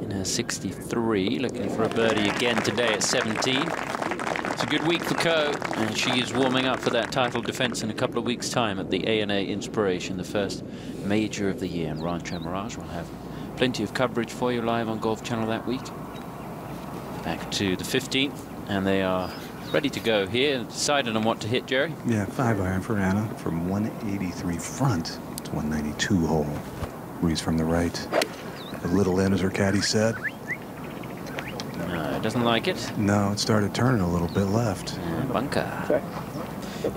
in her 63, looking for a birdie again today at 17. It's a good week for Ko, and she is warming up for that title defense in a couple of weeks' time at the ANA Inspiration, the first major of the year in Rancho Mirage. We'll have plenty of coverage for you live on Golf Channel that week. Back to the 15th, and they are ready to go here. Decided on what to hit, Jerry? Yeah, 5-iron for Anna from 183 front to 192 hole. Breeze from the right. A little in, as her caddy said. No, it doesn't like it. No, it started turning a little bit left. Bunker. Sorry.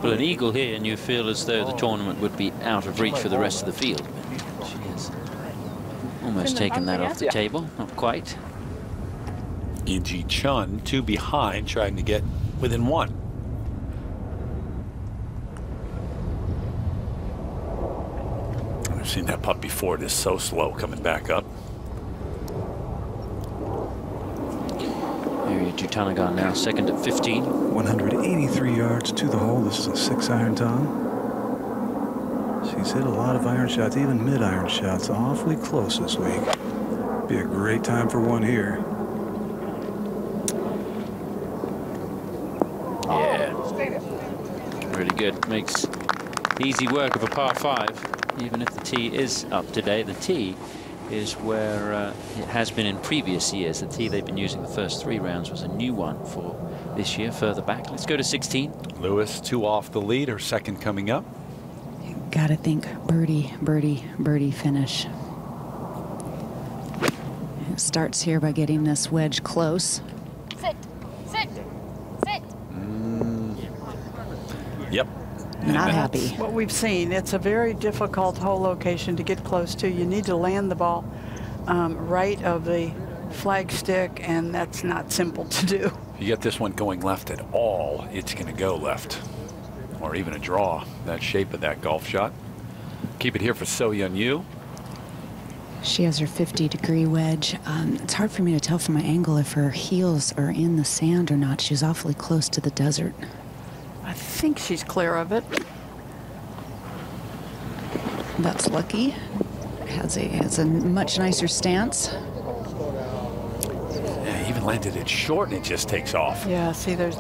Well, an eagle here, and you feel as though the tournament would be out of reach for the rest of the field. She has almost taken that off the table. Not quite. E.G. Chun, 2 behind, trying to get within 1. I've seen that putt before. It is so slow coming back up. Here you Jutanagan now, second at 15. 183 yards to the hole. This is a 6-iron, Tom. She's hit a lot of iron shots, even mid-iron shots, awfully close this week. Be a great time for 1 here. Really good. Makes easy work of a par 5, even if the tee is up today. The tee is where it has been in previous years. The tee they've been using the first 3 rounds was a new one for this year, further back. Let's go to 16. Lewis, 2 off the lead, her 2nd coming up. You gotta think birdie, birdie, birdie finish. It starts here by getting this wedge close. Sit. Yep. Not happy. What we've seen, it's a very difficult hole location to get close to. You need to land the ball right of the flag stick, and that's not simple to do. If you get this one going left at all, it's going to go left, or even a draw, that shape of that golf shot. Keep it here for So-Young Yoo. She has her 50-degree wedge. It's hard for me to tell from my angle if her heels are in the sand or not. She's awfully close to the desert. I think she's clear of it. That's lucky. Has a much nicer stance. Yeah, even landed it short and it just takes off. Yeah, see, there's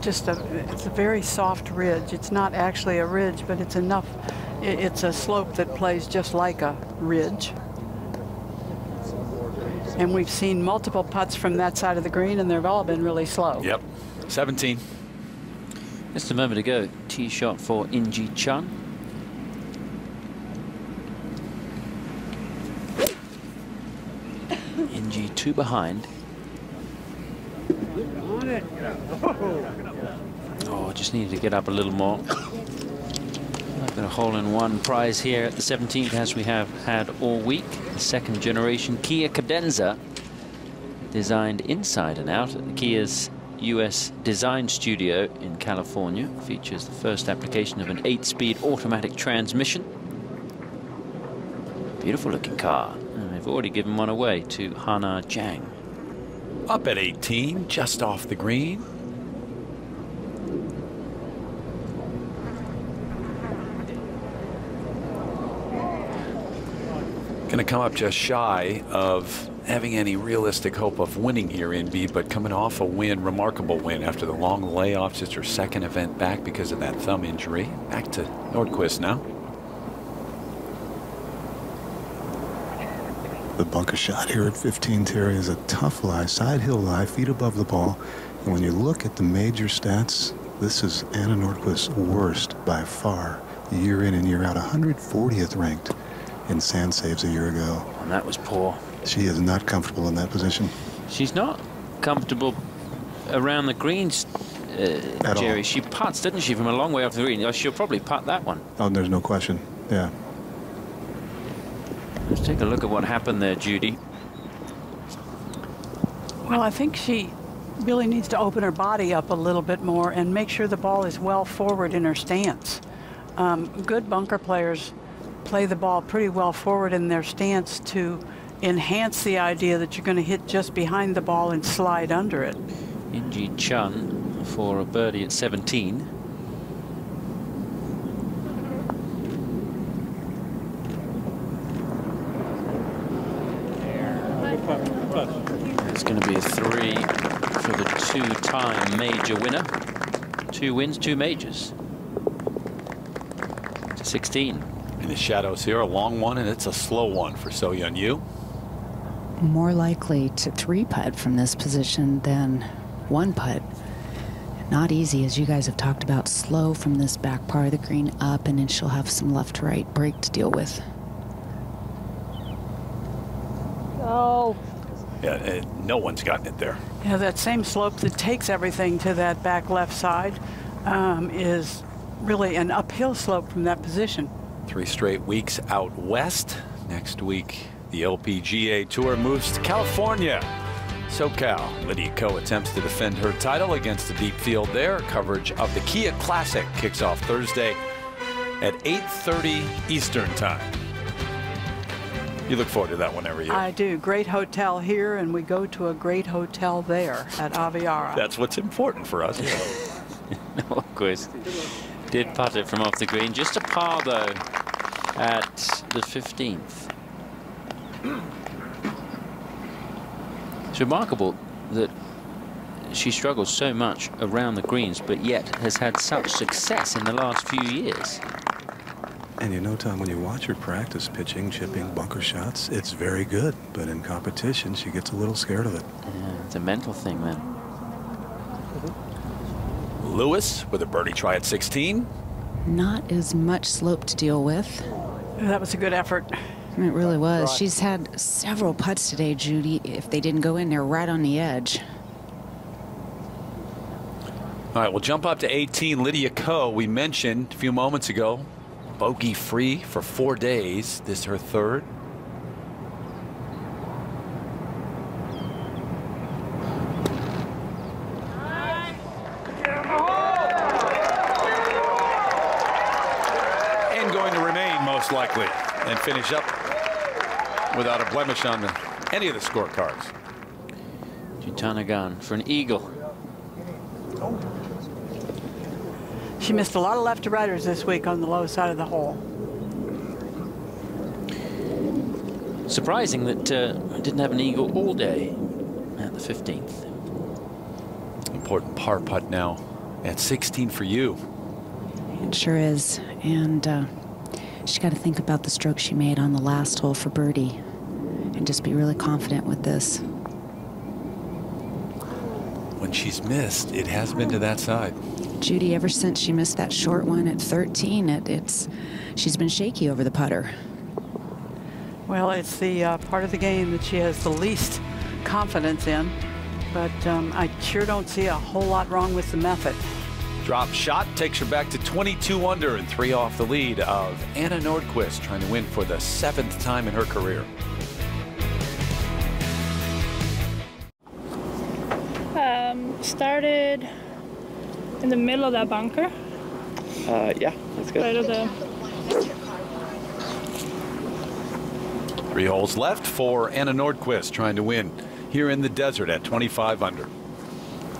just it's a very soft ridge. It's not actually a ridge, but it's enough. It's a slope that plays just like a ridge. And we've seen multiple putts from that side of the green, and they've all been really slow. Yep, 17. Just a moment ago, tee shot for Inji Chun. Inji two behind. Oh, just needed to get up a little more. I've got a hole-in-one prize here at the 17th, as we have had all week. The second-generation Kia Cadenza, designed inside and out at the Kia's U.S. design studio in California, features the first application of an 8-speed automatic transmission. Beautiful looking car, and they've already given one away to Hana Jang. Up at 18, just off the green. Gonna come up just shy of having any realistic hope of winning here in B, but coming off a win, remarkable win after the long layoffs. It's her second event back because of that thumb injury. Back to Nordquist now. The bunker shot here at 15, Terry, is a tough lie, side hill lie, feet above the ball. And when you look at the major stats, this is Anna Nordquist's worst by far, year in and year out. 140th ranked in sand saves a year ago. And that was poor. She is not comfortable in that position. She's not comfortable around the greens, Jerry. All. She putts, doesn't she, from a long way off the green? She'll probably putt that one. Oh, there's no question. Yeah. Let's take a look at what happened there, Judy. Well, I think she really needs to open her body up a little bit more and make sure the ball is well forward in her stance. Good bunker players play the ball pretty well forward in their stance to enhance the idea that you're going to hit just behind the ball and slide under it. Inji Chun for a birdie at 17. It's going to be a three for the two-time major winner. Two wins, two majors. To 16. And the shadows here, a long one, and it's a slow one for So-Young Yoo. More likely to three-putt from this position than one-putt. Not easy, as you guys have talked about, slow from this back part of the green up, and then she'll have some left-to-right break to deal with. Oh. Yeah, no one's gotten it there. Yeah, that same slope that takes everything to that back left side is really an uphill slope from that position. 3 straight weeks out west. Next week, the LPGA Tour moves to California. SoCal, Lydia Ko attempts to defend her title against the deep field there. Coverage of the Kia Classic kicks off Thursday at 8:30 Eastern Time. You look forward to that one every year. I do. Great hotel here, and we go to a great hotel there at Aviara. That's what's important for us. No, of course. Did putt it from off the green. Just a par, though, at the 15th. It's remarkable that she struggles so much around the greens, but yet has had such success in the last few years. And you know, Tom, when you watch her practice pitching, chipping, bunker shots, it's very good. But in competition, she gets a little scared of it. Yeah, it's a mental thing, then. Lewis with a birdie try at 16. Not as much slope to deal with. That was a good effort. It really was. She's had several putts today, Judy. If they didn't go in, they're right on the edge. All right, we'll jump up to 18. Lydia Ko, we mentioned a few moments ago, bogey-free for 4 days. This is her third. And going to remain, most likely, and finish up without a blemish on any of the scorecards. Gone for an eagle. She missed a lot of left to righters this week on the low side of the hole. Surprising that I didn't have an eagle all day at the 15th. Important par putt now at 16 for you. It sure is. And she's got to think about the stroke she made on the last hole for birdie and just be really confident with this. When she's missed, it has been to that side. Judy, ever since she missed that short one at 13, she's been shaky over the putter. Well, it's the part of the game that she has the least confidence in, but I sure don't see a whole lot wrong with the method. Drop shot takes her back to 22 under and 3 off the lead of Anna Nordqvist, trying to win for the 7th time in her career. Started in the middle of that bunker. Yeah, that's good. Right of the... 3 holes left for Anna Nordqvist, trying to win here in the desert at 25 under.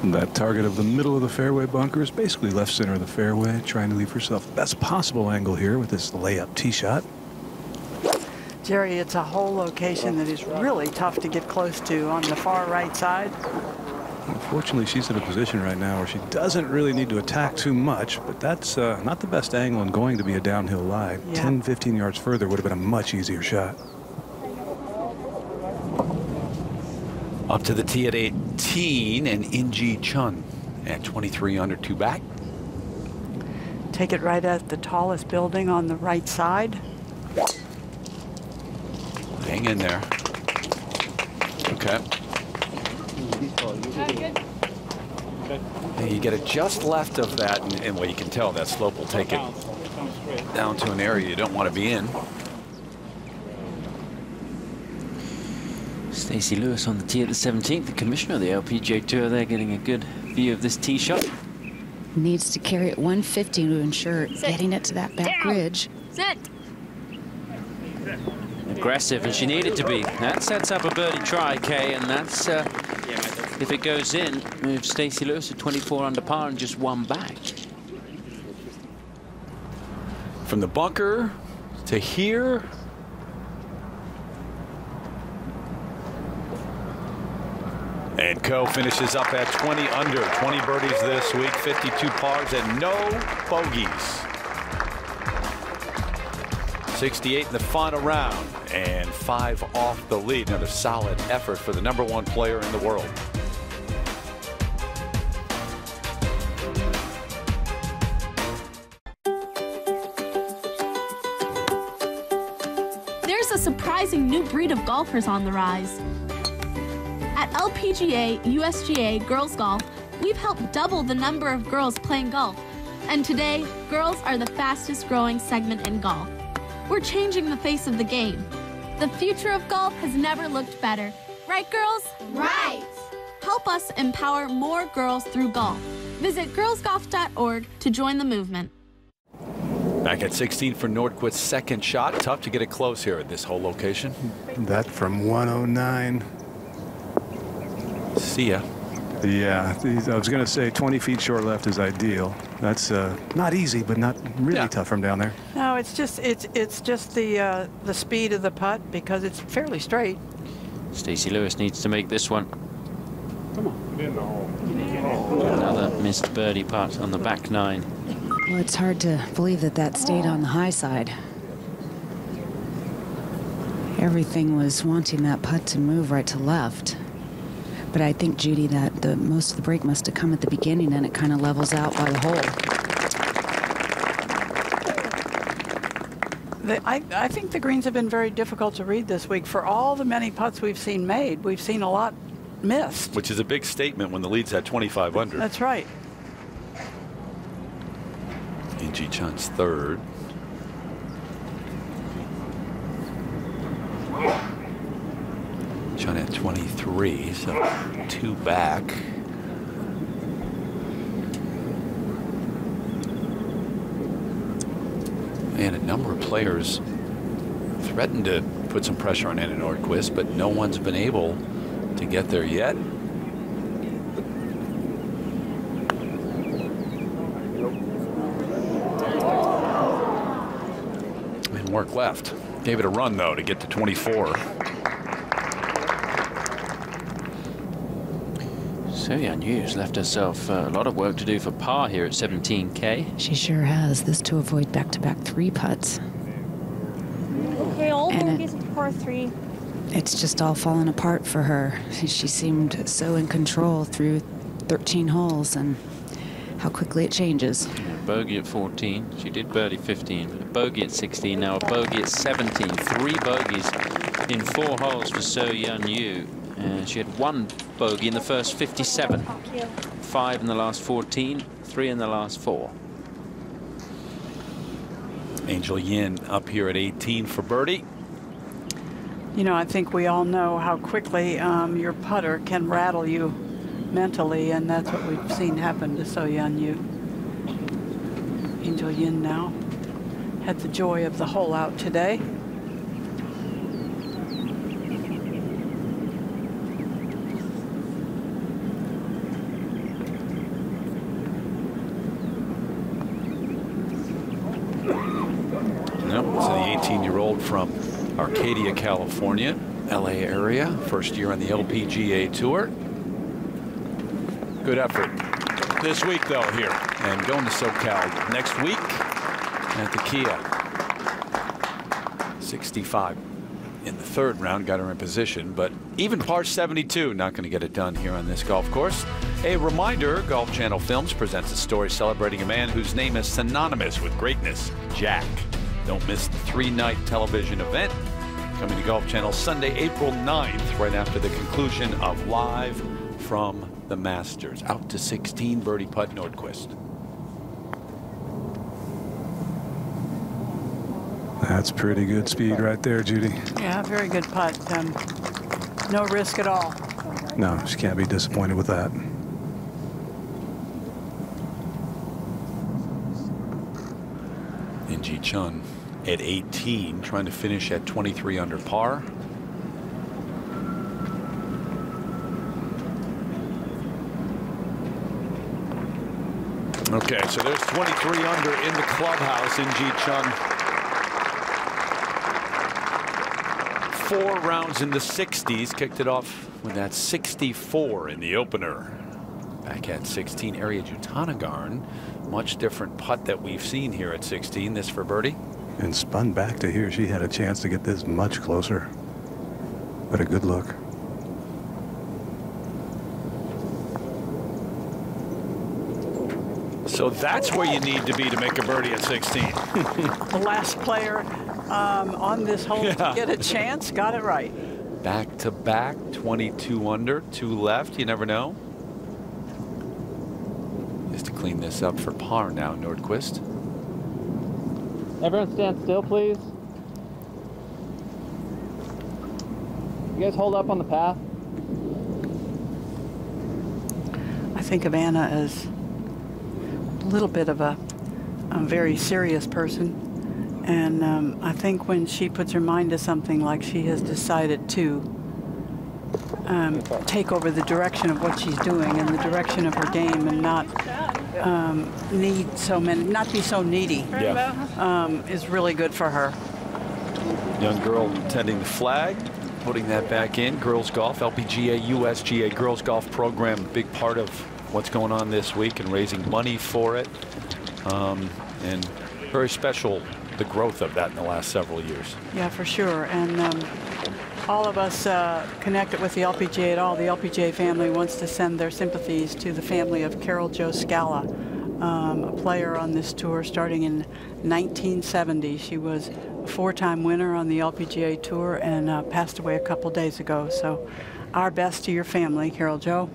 And that target of the middle of the fairway bunker is basically left center of the fairway, trying to leave herself the best possible angle here with this layup tee shot. Jerry, it's a whole location that is really tough to get close to on the far right side. Unfortunately, she's in a position right now where she doesn't really need to attack too much, but that's not the best angle and going to be a downhill lie. Yeah. 10, 15 yards further would have been a much easier shot. Up to the tee at 18, and In-ji Chun at 23 under, 2 back. Take it right at the tallest building on the right side. Hang in there. Okay. You get it just left of that, and well, you can tell that slope will take it down to an area you don't want to be in. Stacey Lewis on the tee at the 17th, the commissioner of the LPGA Tour there, getting a good view of this tee shot. Needs to carry it 150 to ensure getting it to that back ridge. Sit. Aggressive, and she needed to be. That sets up a birdie try, Kay, and that's... if it goes in, moves Stacey Lewis to 24 under par and just 1 back. From the bunker to here. And Ko finishes up at 20 under. 20 birdies this week, 52 pars and no bogeys. 68 in the final round and 5 off the lead. Another solid effort for the #1 player in the world. Surprising new breed of golfers on the rise. At LPGA USGA Girls Golf, we've helped double the number of girls playing golf, and today, girls are the fastest growing segment in golf. We're changing the face of the game. The future of golf has never looked better. Right, girls? Right! Help us empower more girls through golf. Visit girlsgolf.org to join the movement. Back at 16 for Nordqvist's second shot. Tough to get it close here at this whole location. That from 109. See ya. Yeah, I was going to say 20 feet short left is ideal. That's not easy, but not really tough from down there. No, it's just the speed of the putt because it's fairly straight. Stacey Lewis needs to make this one. Come on. Another missed birdie putt on the back 9. Well, it's hard to believe that that stayed on the high side. Everything was wanting that putt to move right to left. But I think, Judy, that the most of the break must have come at the beginning, and it kind of levels out by the hole. I think the greens have been very difficult to read this week. For all the many putts we've seen made, we've seen a lot missed. Which is a big statement when the lead's at 25 under. That's right. Cheechan's third. Chun at 23, so two back. And a number of players threatened to put some pressure on Anna Nordqvist, but no one's been able to get there yet. And work left. Gave it a run, though, to get to 24. Soyoung Yu's left herself a lot of work to do for par here at 17K. She sure has. This to avoid back-to-back three putts. Okay, par three. It's just all fallen apart for her. She seemed so in control through 13 holes, and how quickly it changes. Yeah, bogey at 14. She did birdie 15. But a bogey at 16. Now a bogey at 17. Three bogeys in four holes for Soyoung Yu. She had one bogey in the first 57, five in the last 14, three in the last four. Angel Yin up here at 18 for birdie. You know, I think we all know how quickly your putter can rattle you mentally, and that's what we've seen happen to Soyoung Yu. Angel Yin now had the joy of the hole out today. From Arcadia, California, LA area, first year on the LPGA Tour. Good effort this week, though, here. And going to SoCal next week at the Kia. 65 in the third round, got her in position, but even par 72, not going to get it done here on this golf course. A reminder, Golf Channel Films presents a story celebrating a man whose name is synonymous with greatness, Jack. Don't miss the three-night television event coming to Golf Channel Sunday, April 9th, right after the conclusion of Live from the Masters. Out to 16, birdie putt, Nordqvist. That's pretty good speed right there, Judy. Yeah, very good putt. No risk at all. No, she can't be disappointed with that. Ji Chun at 18, trying to finish at 23 under par. Okay, so there's 23 under in the clubhouse in Ji Chun. 4 rounds in the 60s, kicked it off with that 64 in the opener. Back at 16, Arya Jutanagarn. Much different putt that we've seen here at 16, this for birdie. And spun back to here. She had a chance to get this much closer. But a good look. So that's where you need to be to make a birdie at 16. The last player on this hole to get a chance got it right. Back to back, 22 under, 2 left, you never know. Is to clean this up for par now, Nordqvist. Everyone stand still, please. You guys hold up on the path. I think of Anna as a little bit of a very serious person. And I think when she puts her mind to something, like she has decided to take over the direction of what she's doing and the direction of her game, and not need so many, not be so needy, is really good for her. Young girl tending the flag, putting that back in. Girls golf, LPGA, USGA girls golf program, big part of what's going on this week and raising money for it. And very special, the growth of that in the last several years. Yeah, for sure. And all of us connected with the LPGA at all, the LPGA family wants to send their sympathies to the family of Carol Jo Scala, a player on this tour starting in 1970. She was a 4-time winner on the LPGA Tour and passed away a couple days ago. So our best to your family, Carol Jo.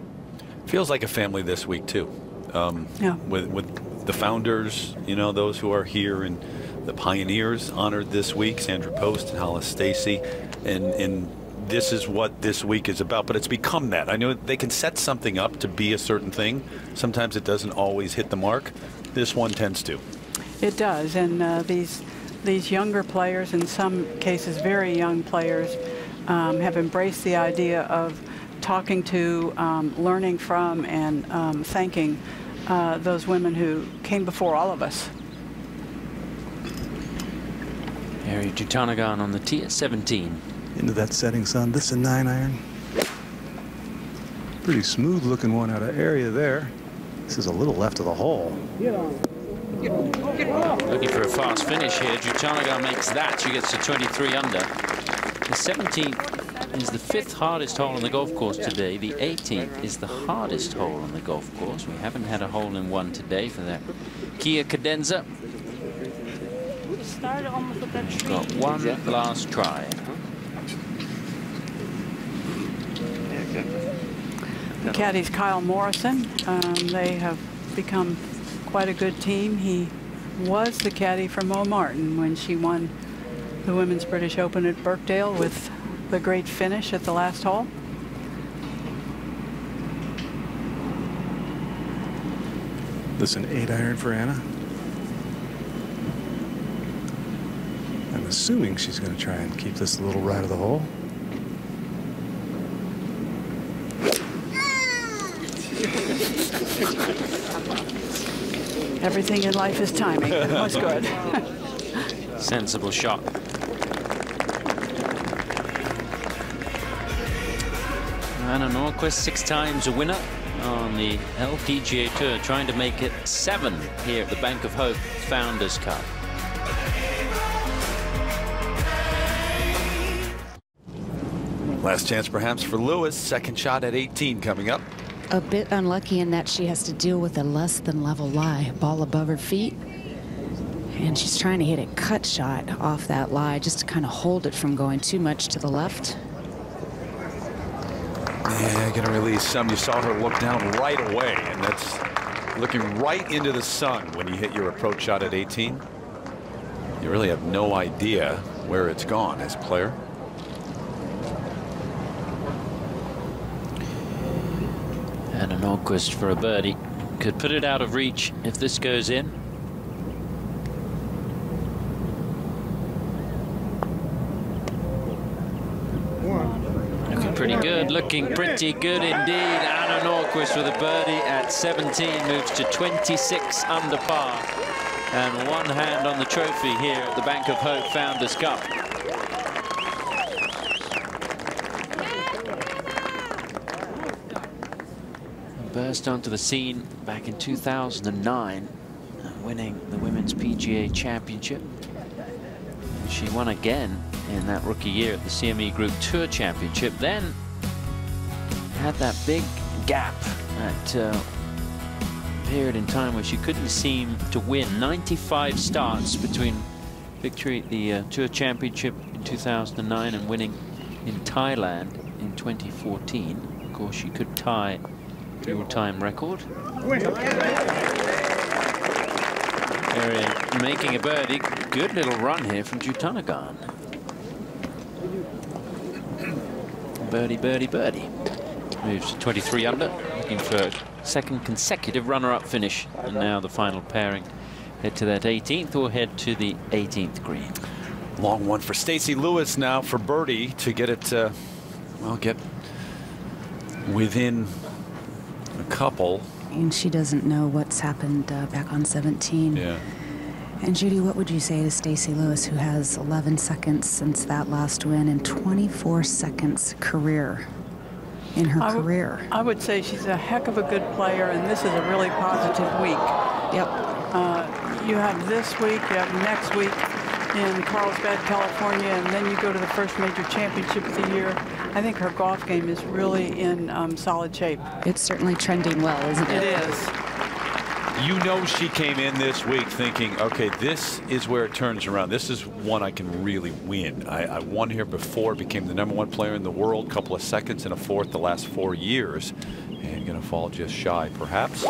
Feels like a family this week, too. Yeah. With the founders, you know, those who are here, and the pioneers honored this week, Sandra Post and Hollis Stacy, and this is what this week is about. But it's become that. I know they can set something up to be a certain thing. Sometimes it doesn't always hit the mark. This one tends to. It does, and these younger players, in some cases very young players, have embraced the idea of talking to, learning from, and thanking those women who came before all of us. Harry Jutanagan on the tee at 17. Into that setting sun. This is a 9-iron. Pretty smooth looking one out of area there. This is a little left of the hole. Looking for a fast finish here. Jutanagan makes that. She gets to 23 under. The 17th is the 5th hardest hole on the golf course today. The 18th is the hardest hole on the golf course. We haven't had a hole in one today for that. Kia Cadenza. Got one last try. The caddy's Kyle Morrison. They have become quite a good team. He was the caddy for Mo Martin when she won the Women's British Open at Birkdale with the great finish at the last hole. This is an 8-iron for Anna. I'm assuming she's going to try and keep this a little right of the hole. Everything in life is timing. That was good. Sensible shot. Anna Norquist, 6 times a winner on the LPGA Tour, trying to make it 7 here at the Bank of Hope Founders Cup. Last chance perhaps for Lewis. Second shot at 18 coming up. A bit unlucky in that she has to deal with a less than level lie. Ball above her feet, and she's trying to hit a cut shot off that lie just to kind of hold it from going too much to the left. Yeah, gonna release some. You saw her look down right away, and that's looking right into the sun when you hit your approach shot at 18. You really have no idea where it's gone as a player. And an Norquist for a birdie could put it out of reach if this goes in. Looking pretty good, looking pretty good indeed. Anna Norquist with a birdie at 17 moves to 26 under par, and one hand on the trophy here at the Bank of Hope Founders Cup. Burst onto the scene back in 2009, winning the Women's PGA Championship. She won again in that rookie year at the CME Group Tour Championship, then had that big gap, that period in time where she couldn't seem to win. 95 starts between victory at the Tour Championship in 2009 and winning in Thailand in 2014. Of course, she could tie all-time record. Harry making a birdie. Good little run here from Jutanagan. Birdie, birdie, birdie. Moves to 23 under, looking for a second consecutive runner-up finish. And now the final pairing. Head to that 18th or head to the 18th green. Long one for Stacy Lewis now for birdie to get it, well, get within a couple. And she doesn't know what's happened back on 17. Yeah. And Judy, what would you say to Stacy Lewis, who has 11 seconds since that last win and 24 seconds career in her career? I would say she's a heck of a good player, and this is a really positive week. Yep. You have this week, you have next week in Carlsbad, California, and then you go to the first major championship of the year. I think her golf game is really in solid shape. It's certainly trending well, isn't it? It is. You know, she came in this week thinking, okay, this is where it turns around. This is one I can really win. I won here before, became the #1 player in the world, couple of seconds and a fourth the last 4 years, and gonna fall just shy, perhaps.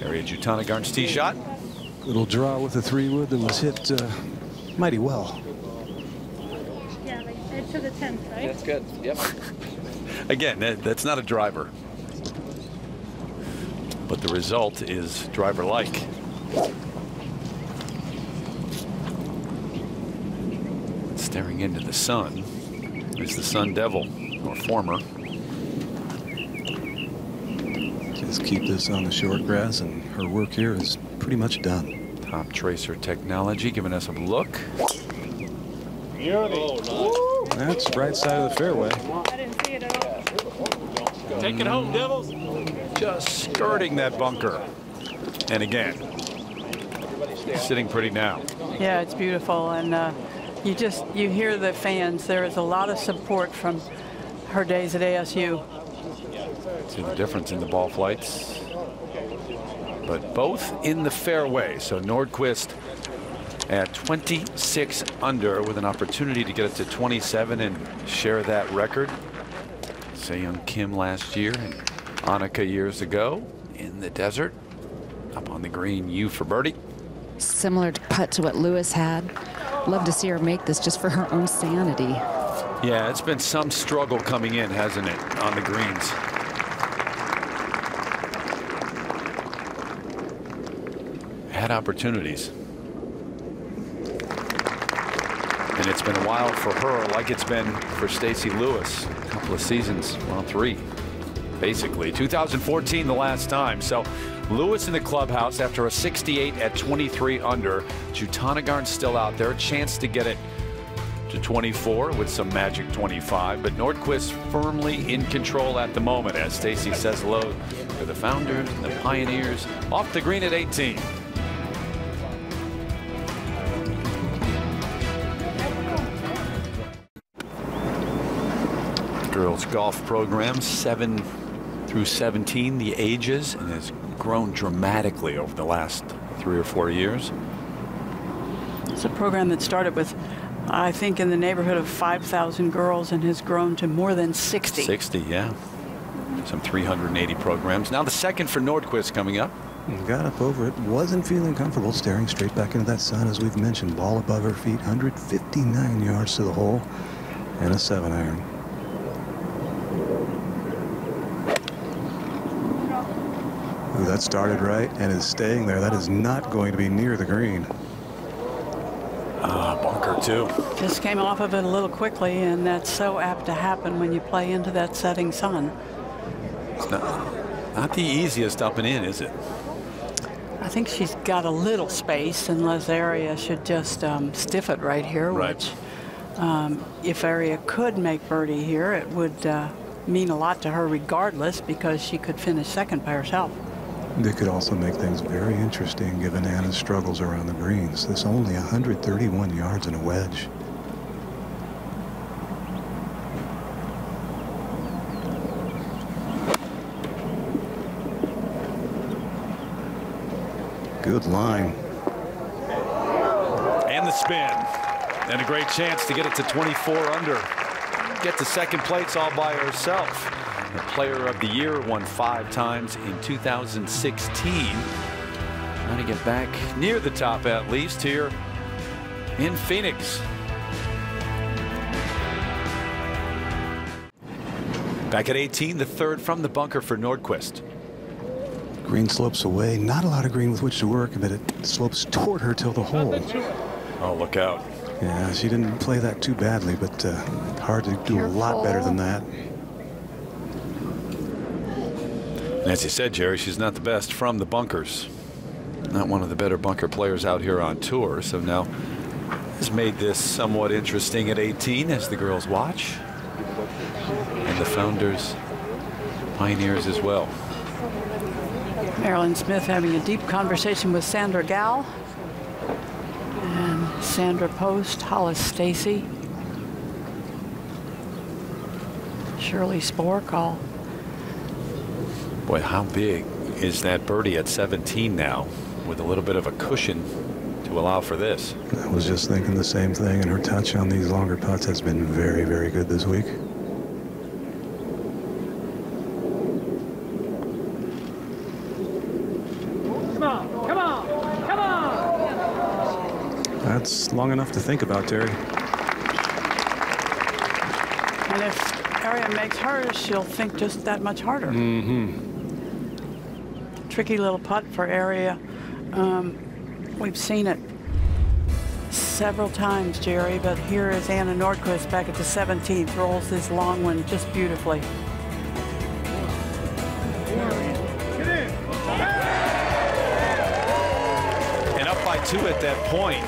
Harriet Jutanagan's tee shot. Little draw with a three wood that was hit mighty well. Yeah, like edge to the 10th, right? That's good. Yep. Again, that's not a driver, but the result is driver-like. Staring into the sun is the Sun Devil, or former. Just keep this on the short grass, and her work here is pretty much done. Top Tracer Technology giving us a look. Oh, nice. That's right side of the fairway. I didn't see it at all. Take it home, Devils. Just skirting that bunker. And again, sitting pretty now. Yeah, it's beautiful. And you hear the fans. There is a lot of support from her days at ASU. See the difference in the ball flights. But both in the fairway. So Nordqvist at 26 under with an opportunity to get it to 27 and share that record. Seyoung Kim last year and Annika years ago in the desert. Up on the green, U for birdie. Similar putt to what Lewis had. Love to see her make this just for her own sanity. Yeah, it's been some struggle coming in, hasn't it, on the greens. Had opportunities. And it's been a while for her, like it's been for Stacy Lewis. A couple of seasons, well, three, basically. 2014, the last time. So Lewis in the clubhouse after a 68 at 23 under. Jutanagarn's still out there. Chance to get it to 24 with some magic 25. But Nordqvist firmly in control at the moment, as Stacy says hello to the founders and the pioneers. Off the green at 18. Girls golf program 7 through 17, the ages, and has grown dramatically over the last 3 or 4 years. It's a program that started with, I think, in the neighborhood of 5,000 girls and has grown to more than 60. 60, yeah. Some 380 programs. Now the second for Nordqvist coming up. Got up over it. Wasn't feeling comfortable staring straight back into that sun, as we've mentioned. Ball above her feet, 159 yards to the hole, and a 7-iron. Ooh, that started right and is staying there. That is not going to be near the green. Bunker too. Just came off of it a little quickly, and that's so apt to happen when you play into that setting sun. It's not the easiest up and in, is it? I think she's got a little space, and Lazaria should just stiff it right here. Right. Which, if Aria could make birdie here, it would mean a lot to her regardless, because she could finish second by herself. They could also make things very interesting given Anna's struggles around the greens. This only 131 yards in a wedge. Good line. And the spin. And a great chance to get it to 24 under. Get to second place all by herself. The Player of the Year, won 5 times in 2016. Trying to get back near the top, at least, here in Phoenix. Back at 18, the third from the bunker for Nordqvist. Green slopes away. Not a lot of green with which to work, but it slopes toward her till the hole. Oh, look out. Yeah, she didn't play that too badly, but hard to do. Careful. A lot better than that. As you said, Jerry, she's not the best from the bunkers. Not one of the better bunker players out here on tour. So now has made this somewhat interesting at 18 as the girls watch. And the founders, pioneers as well. Marilyn Smith having a deep conversation with Sandra Gall. And Sandra Post, Hollis Stacy, Shirley Spork, all. Boy, how big is that birdie at 17 now, with a little bit of a cushion to allow for this? I was just thinking the same thing, and her touch on these longer putts has been very, very good this week. Come on, come on, come on! That's long enough to think about, Terry. And if Aria makes hers, she'll think just that much harder. Mm-hmm. Tricky little putt for Aria. We've seen it several times, Jerry, but here is Anna Nordqvist back at the 17th, rolls this long one just beautifully. And up by two at that point,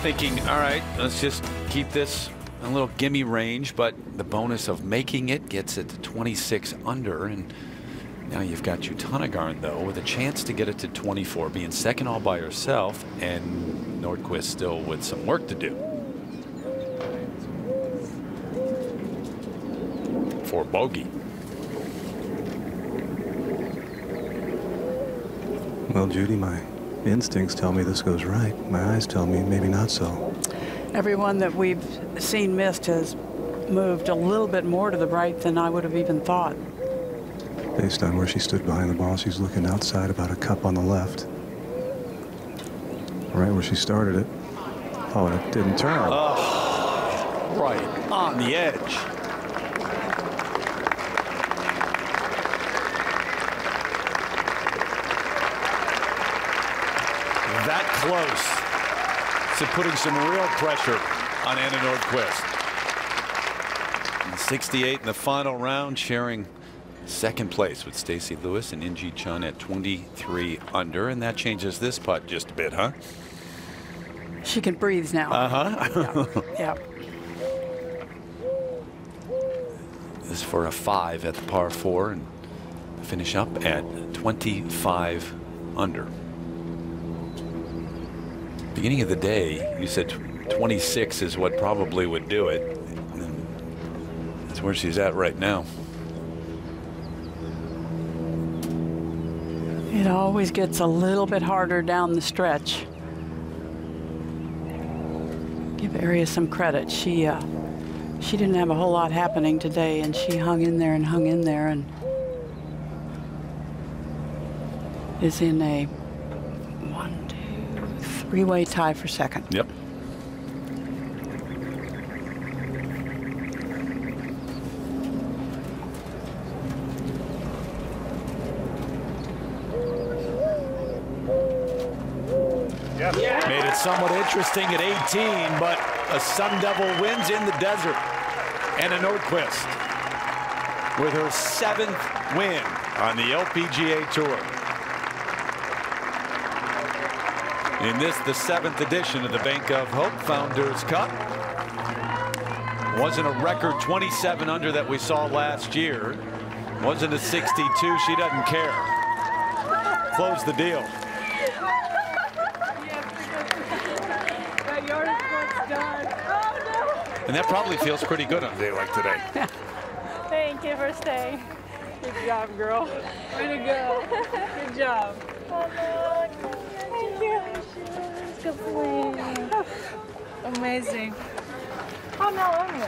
thinking, all right, let's just keep this a little gimme range, but the bonus of making it gets it to 26 under, and now you've got Utanagarn, though, with a chance to get it to 24, being second all by herself, and Nordqvist still with some work to do. For bogey. Well, Judy, my instincts tell me this goes right. My eyes tell me maybe not so. Everyone that we've seen missed has moved a little bit more to the right than I would have even thought. Based on where she stood behind the ball, she's looking outside about a cup on the left. Right where she started it. Oh, and it didn't turn. Oh, right on the edge. That close to putting some real pressure on Anna Nordqvist. And 68 in the final round, sharing second place with Stacy Lewis and Inji Chun at 23 under, and that changes this putt just a bit, huh? She can breathe now. Uh-huh. Yeah. This for a 5 at the par 4 and finish up at 25 under. Beginning of the day, you said 26 is what probably would do it. And that's where she's at right now. It always gets a little bit harder down the stretch. Give Aria some credit. She didn't have a whole lot happening today, and she hung in there and hung in there, and is in a 1-2-3-way tie for second. Yep. Somewhat interesting at 18, but a Sun Devil wins in the desert. Anna Nordqvist with her 7th win on the LPGA Tour. In this, the 7th edition of the Bank of Hope Founders Cup. Wasn't a record 27 under that we saw last year. Wasn't a 62. She doesn't care. Close the deal. And that probably feels pretty good on a day like today. Thank you for staying. Good job, girl. Way to go. Good job. Hello. Congratulations. Good play. Amazing. Oh, no, I'm here.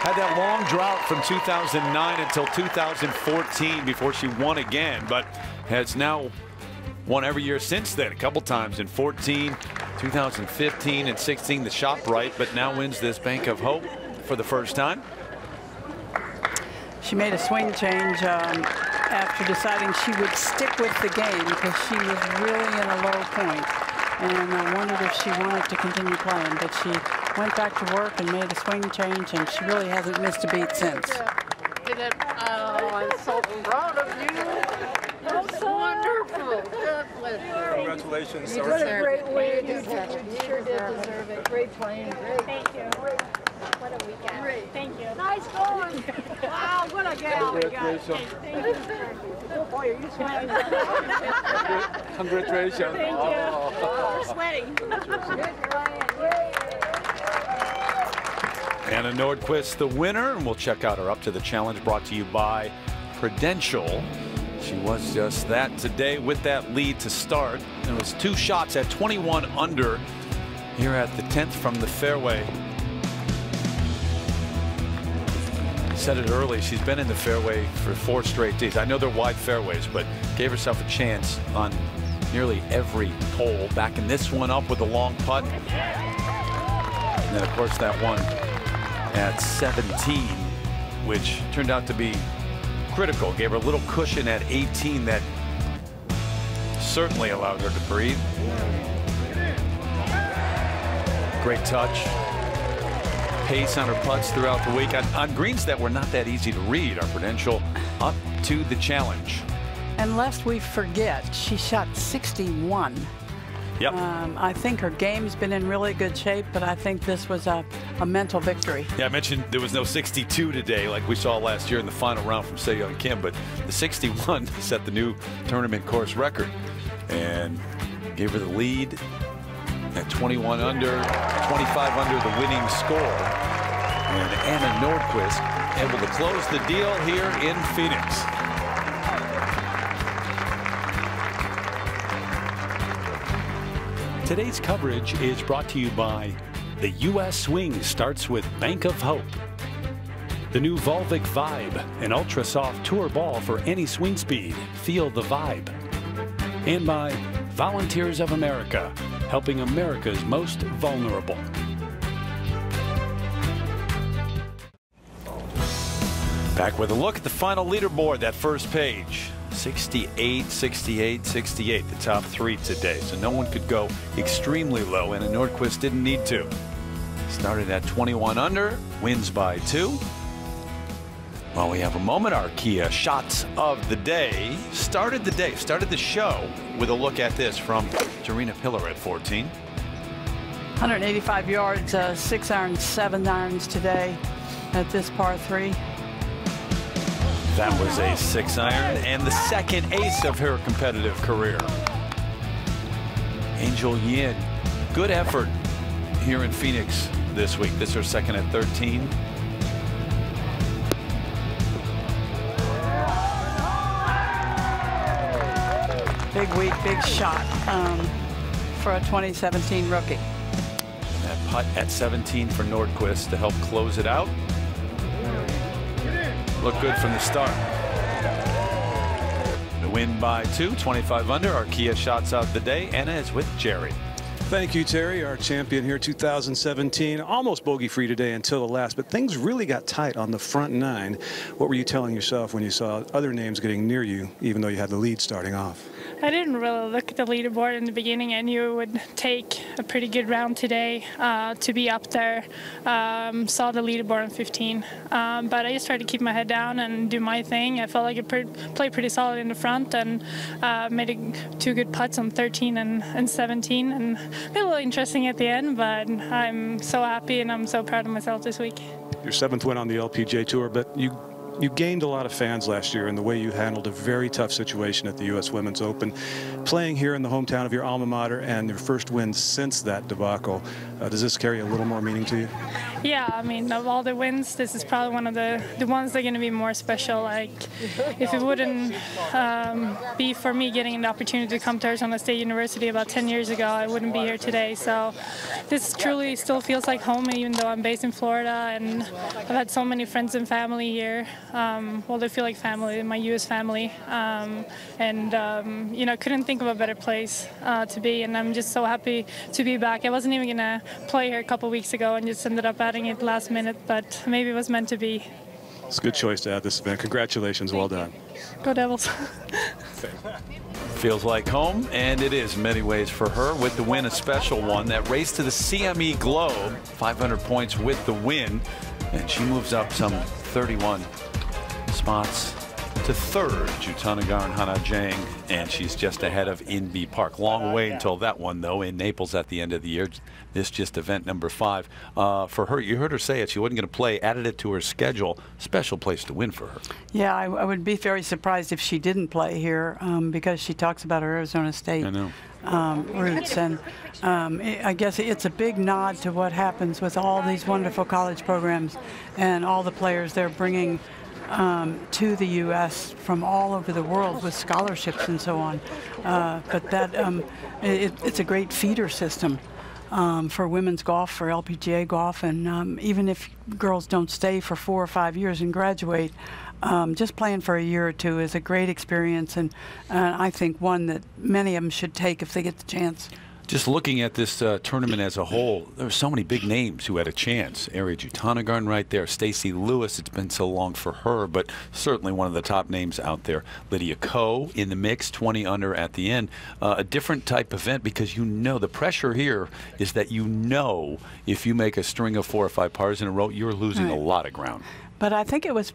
Had that long drought from 2009 until 2014 before she won again, but has now won every year since then, a couple times in 14, 2015, and 16, the ShopRite, but now wins this Bank of Hope for the first time. She made a swing change after deciding she would stick with the game because she was really in a low point, and I wondered if she wanted to continue playing, but she went back to work and made a swing change, and she really hasn't missed a beat since. Oh, I'm so proud of you. That's wonderful. God bless you. Congratulations. You did a great way to do that. You sure did deserve it. Great playing. Great. Thank you. Great. What a weekend. Great. Thank you. Nice going. Wow, what a gal we got. Thank you. Oh, boy, are you sweating? Congratulations. Thank you. Oh, we're sweating. Good playing. Anna Nordqvist, the winner, and we'll check out her Up to the Challenge, brought to you by Prudential. She was just that today with that lead to start. It was 2 shots at 21 under here at the 10th from the fairway. Said it early, she's been in the fairway for 4 straight days. I know they're wide fairways, but gave herself a chance on nearly every hole. Backing this one up with a long putt. And then, of course, that one at 17, which turned out to be critical. Gave her a little cushion at 18 that certainly allowed her to breathe. Great touch. Pace on her putts throughout the week. On greens that were not that easy to read, our Prudential up to the challenge. And lest we forget, she shot 61. Yep. I think her game's been in really good shape, but I think this was a mental victory. Yeah, I mentioned there was no 62 today like we saw last year in the final round from Seyoung Kim, but the 61 set the new tournament course record and gave her the lead at 21 under, 25 under the winning score. And Anna Nordqvist able to close the deal here in Phoenix. Today's coverage is brought to you by the U.S. Swing starts with Bank of Hope. The new Volvic Vibe, an ultra soft tour ball for any swing speed. Feel the vibe. And by Volunteers of America, helping America's most vulnerable. Back with a look at the final leaderboard, that first page. 68, 68, 68, the top three today. So no one could go extremely low, and Nordqvist didn't need to. Started at 21 under, wins by 2. Well, we have a moment, our Kia shots of the day. Started the show with a look at this from Jarena Pillar at 14. 185 yards, 6 irons, 7 irons today at this par 3. That was a 6 iron and the second ace of her competitive career. Angel Yin, good effort here in Phoenix this week. This is her second at 13. Big week, big shot for a 2017 rookie. And that putt at 17 for Nordqvist to help close it out. Looked good from the start. The win by 2, 25 under. Our Kia shots out the day. Anna is with Jerry. Thank you, Terry, our champion here, 2017. Almost bogey-free today until the last, but things really got tight on the front 9. What were you telling yourself when you saw other names getting near you, even though you had the lead starting off? I didn't really look at the leaderboard in the beginning. I knew it would take a pretty good round today to be up there. Saw the leaderboard in 15. But I just tried to keep my head down and do my thing. I felt like I played pretty solid in the front and made 2 good putts on 13 and 17. And a little interesting at the end, but I'm so happy and I'm so proud of myself this week. Your 7th win on the LPGA Tour, but you gained a lot of fans last year in the way you handled a very tough situation at the U.S. Women's Open. Playing here in the hometown of your alma mater and your first win since that debacle, does this carry a little more meaning to you? Yeah, I mean, of all the wins, this is probably one of the ones that are going to be more special. Like, if it wouldn't be for me getting the opportunity to come to Arizona State University about 10 years ago, I wouldn't be here today. So this truly still feels like home, even though I'm based in Florida and I've had so many friends and family here. Well, they feel like family, my U.S. family, you know, couldn't think of a better place to be, and I'm just so happy to be back. I wasn't even gonna play here a couple weeks ago and just ended up adding it last minute, but maybe it was meant to be. It's a good choice to add this event. Congratulations, well done. Go Devils. Feels like home, and it is in many ways for her with the win, a special one. That race to the CME Globe, 500 points with the win, and she moves up some 31 spots to 3rd, Jutanagarn Hanajang, and she's just ahead of Inby Park. Long way until that one, though, in Naples at the end of the year. This just event number 5. For her, you heard her say it, she wasn't going to play, added it to her schedule. Special place to win for her. Yeah, I would be very surprised if she didn't play here because she talks about her Arizona State roots, and I guess it's a big nod to what happens with all these wonderful college programs and all the players they're bringing to the U.S. from all over the world with scholarships and so on. But that it's a great feeder system for women's golf, for LPGA golf, and even if girls don't stay for 4 or 5 years and graduate, just playing for a year or two is a great experience, and I think one that many of them should take if they get the chance. Just looking at this tournament as a whole, there are so many big names who had a chance. Ari Jutanagarn right there, Stacy Lewis, it's been so long for her, but certainly one of the top names out there. Lydia Ko in the mix, 20 under at the end. A different type event because you know the pressure here is that you know if you make a string of 4 or 5 pars in a row, you're losing a lot of ground. But I think it was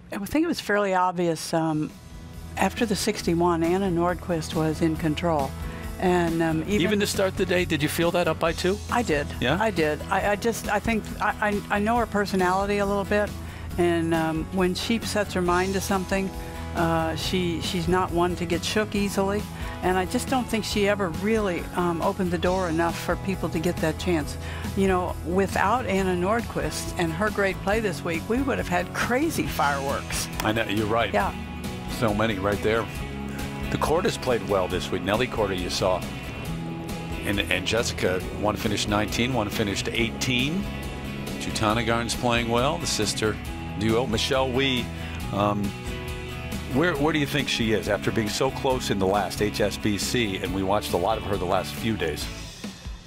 fairly obvious after the 61, Anna Nordqvist was in control. And even to start the day, did you feel that up by 2? I did. Yeah, I did. I think I know her personality a little bit, and when she sets her mind to something, she's not one to get shook easily, and I just don't think she ever really opened the door enough for people to get that chance. You know, without Anna Nordqvist and her great play this week, we would have had crazy fireworks. I know, you're right. Yeah, so many right there. The Cordas played well this week. Nelly Korda, you saw, and Jessica, one finished 19, one finished 18. Jutanagarn's playing well, the sister duo. Michelle Wee, where do you think she is after being so close in the last HSBC, and we watched a lot of her the last few days?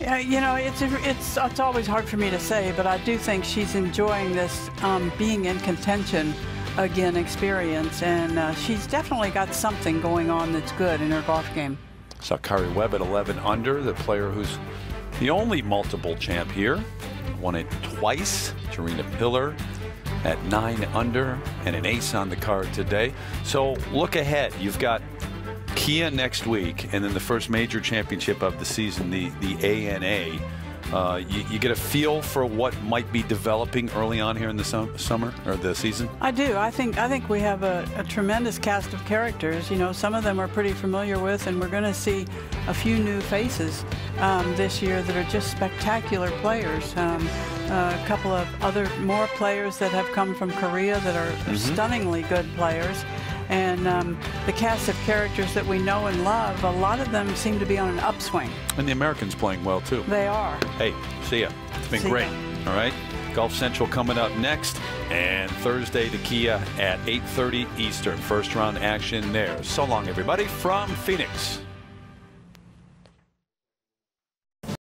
Yeah, you know, it's always hard for me to say, but I do think she's enjoying this being in contention again experience, and she's definitely got something going on that's good in her golf game. Saw Kari Webb at 11 under, the player who's the only multiple champ here. Won it twice. Jarena Pillar at 9 under and an ace on the card today. So look ahead. You've got Kia next week and then the first major championship of the season, the ANA. You get a feel for what might be developing early on here in the summer or the season? I do. I think we have a tremendous cast of characters. You know, some of them are pretty familiar with, and we're going to see a few new faces this year that are just spectacular players. A couple of other more players that have come from Korea that are stunningly good players. And the cast of characters that we know and love, a lot of them seem to be on an upswing. And the Americans playing well, too. They are. Hey, see ya. It's been great. All right? Golf Central coming up next. And Thursday, the Kia at 8:30 Eastern. First round action there. So long, everybody, from Phoenix.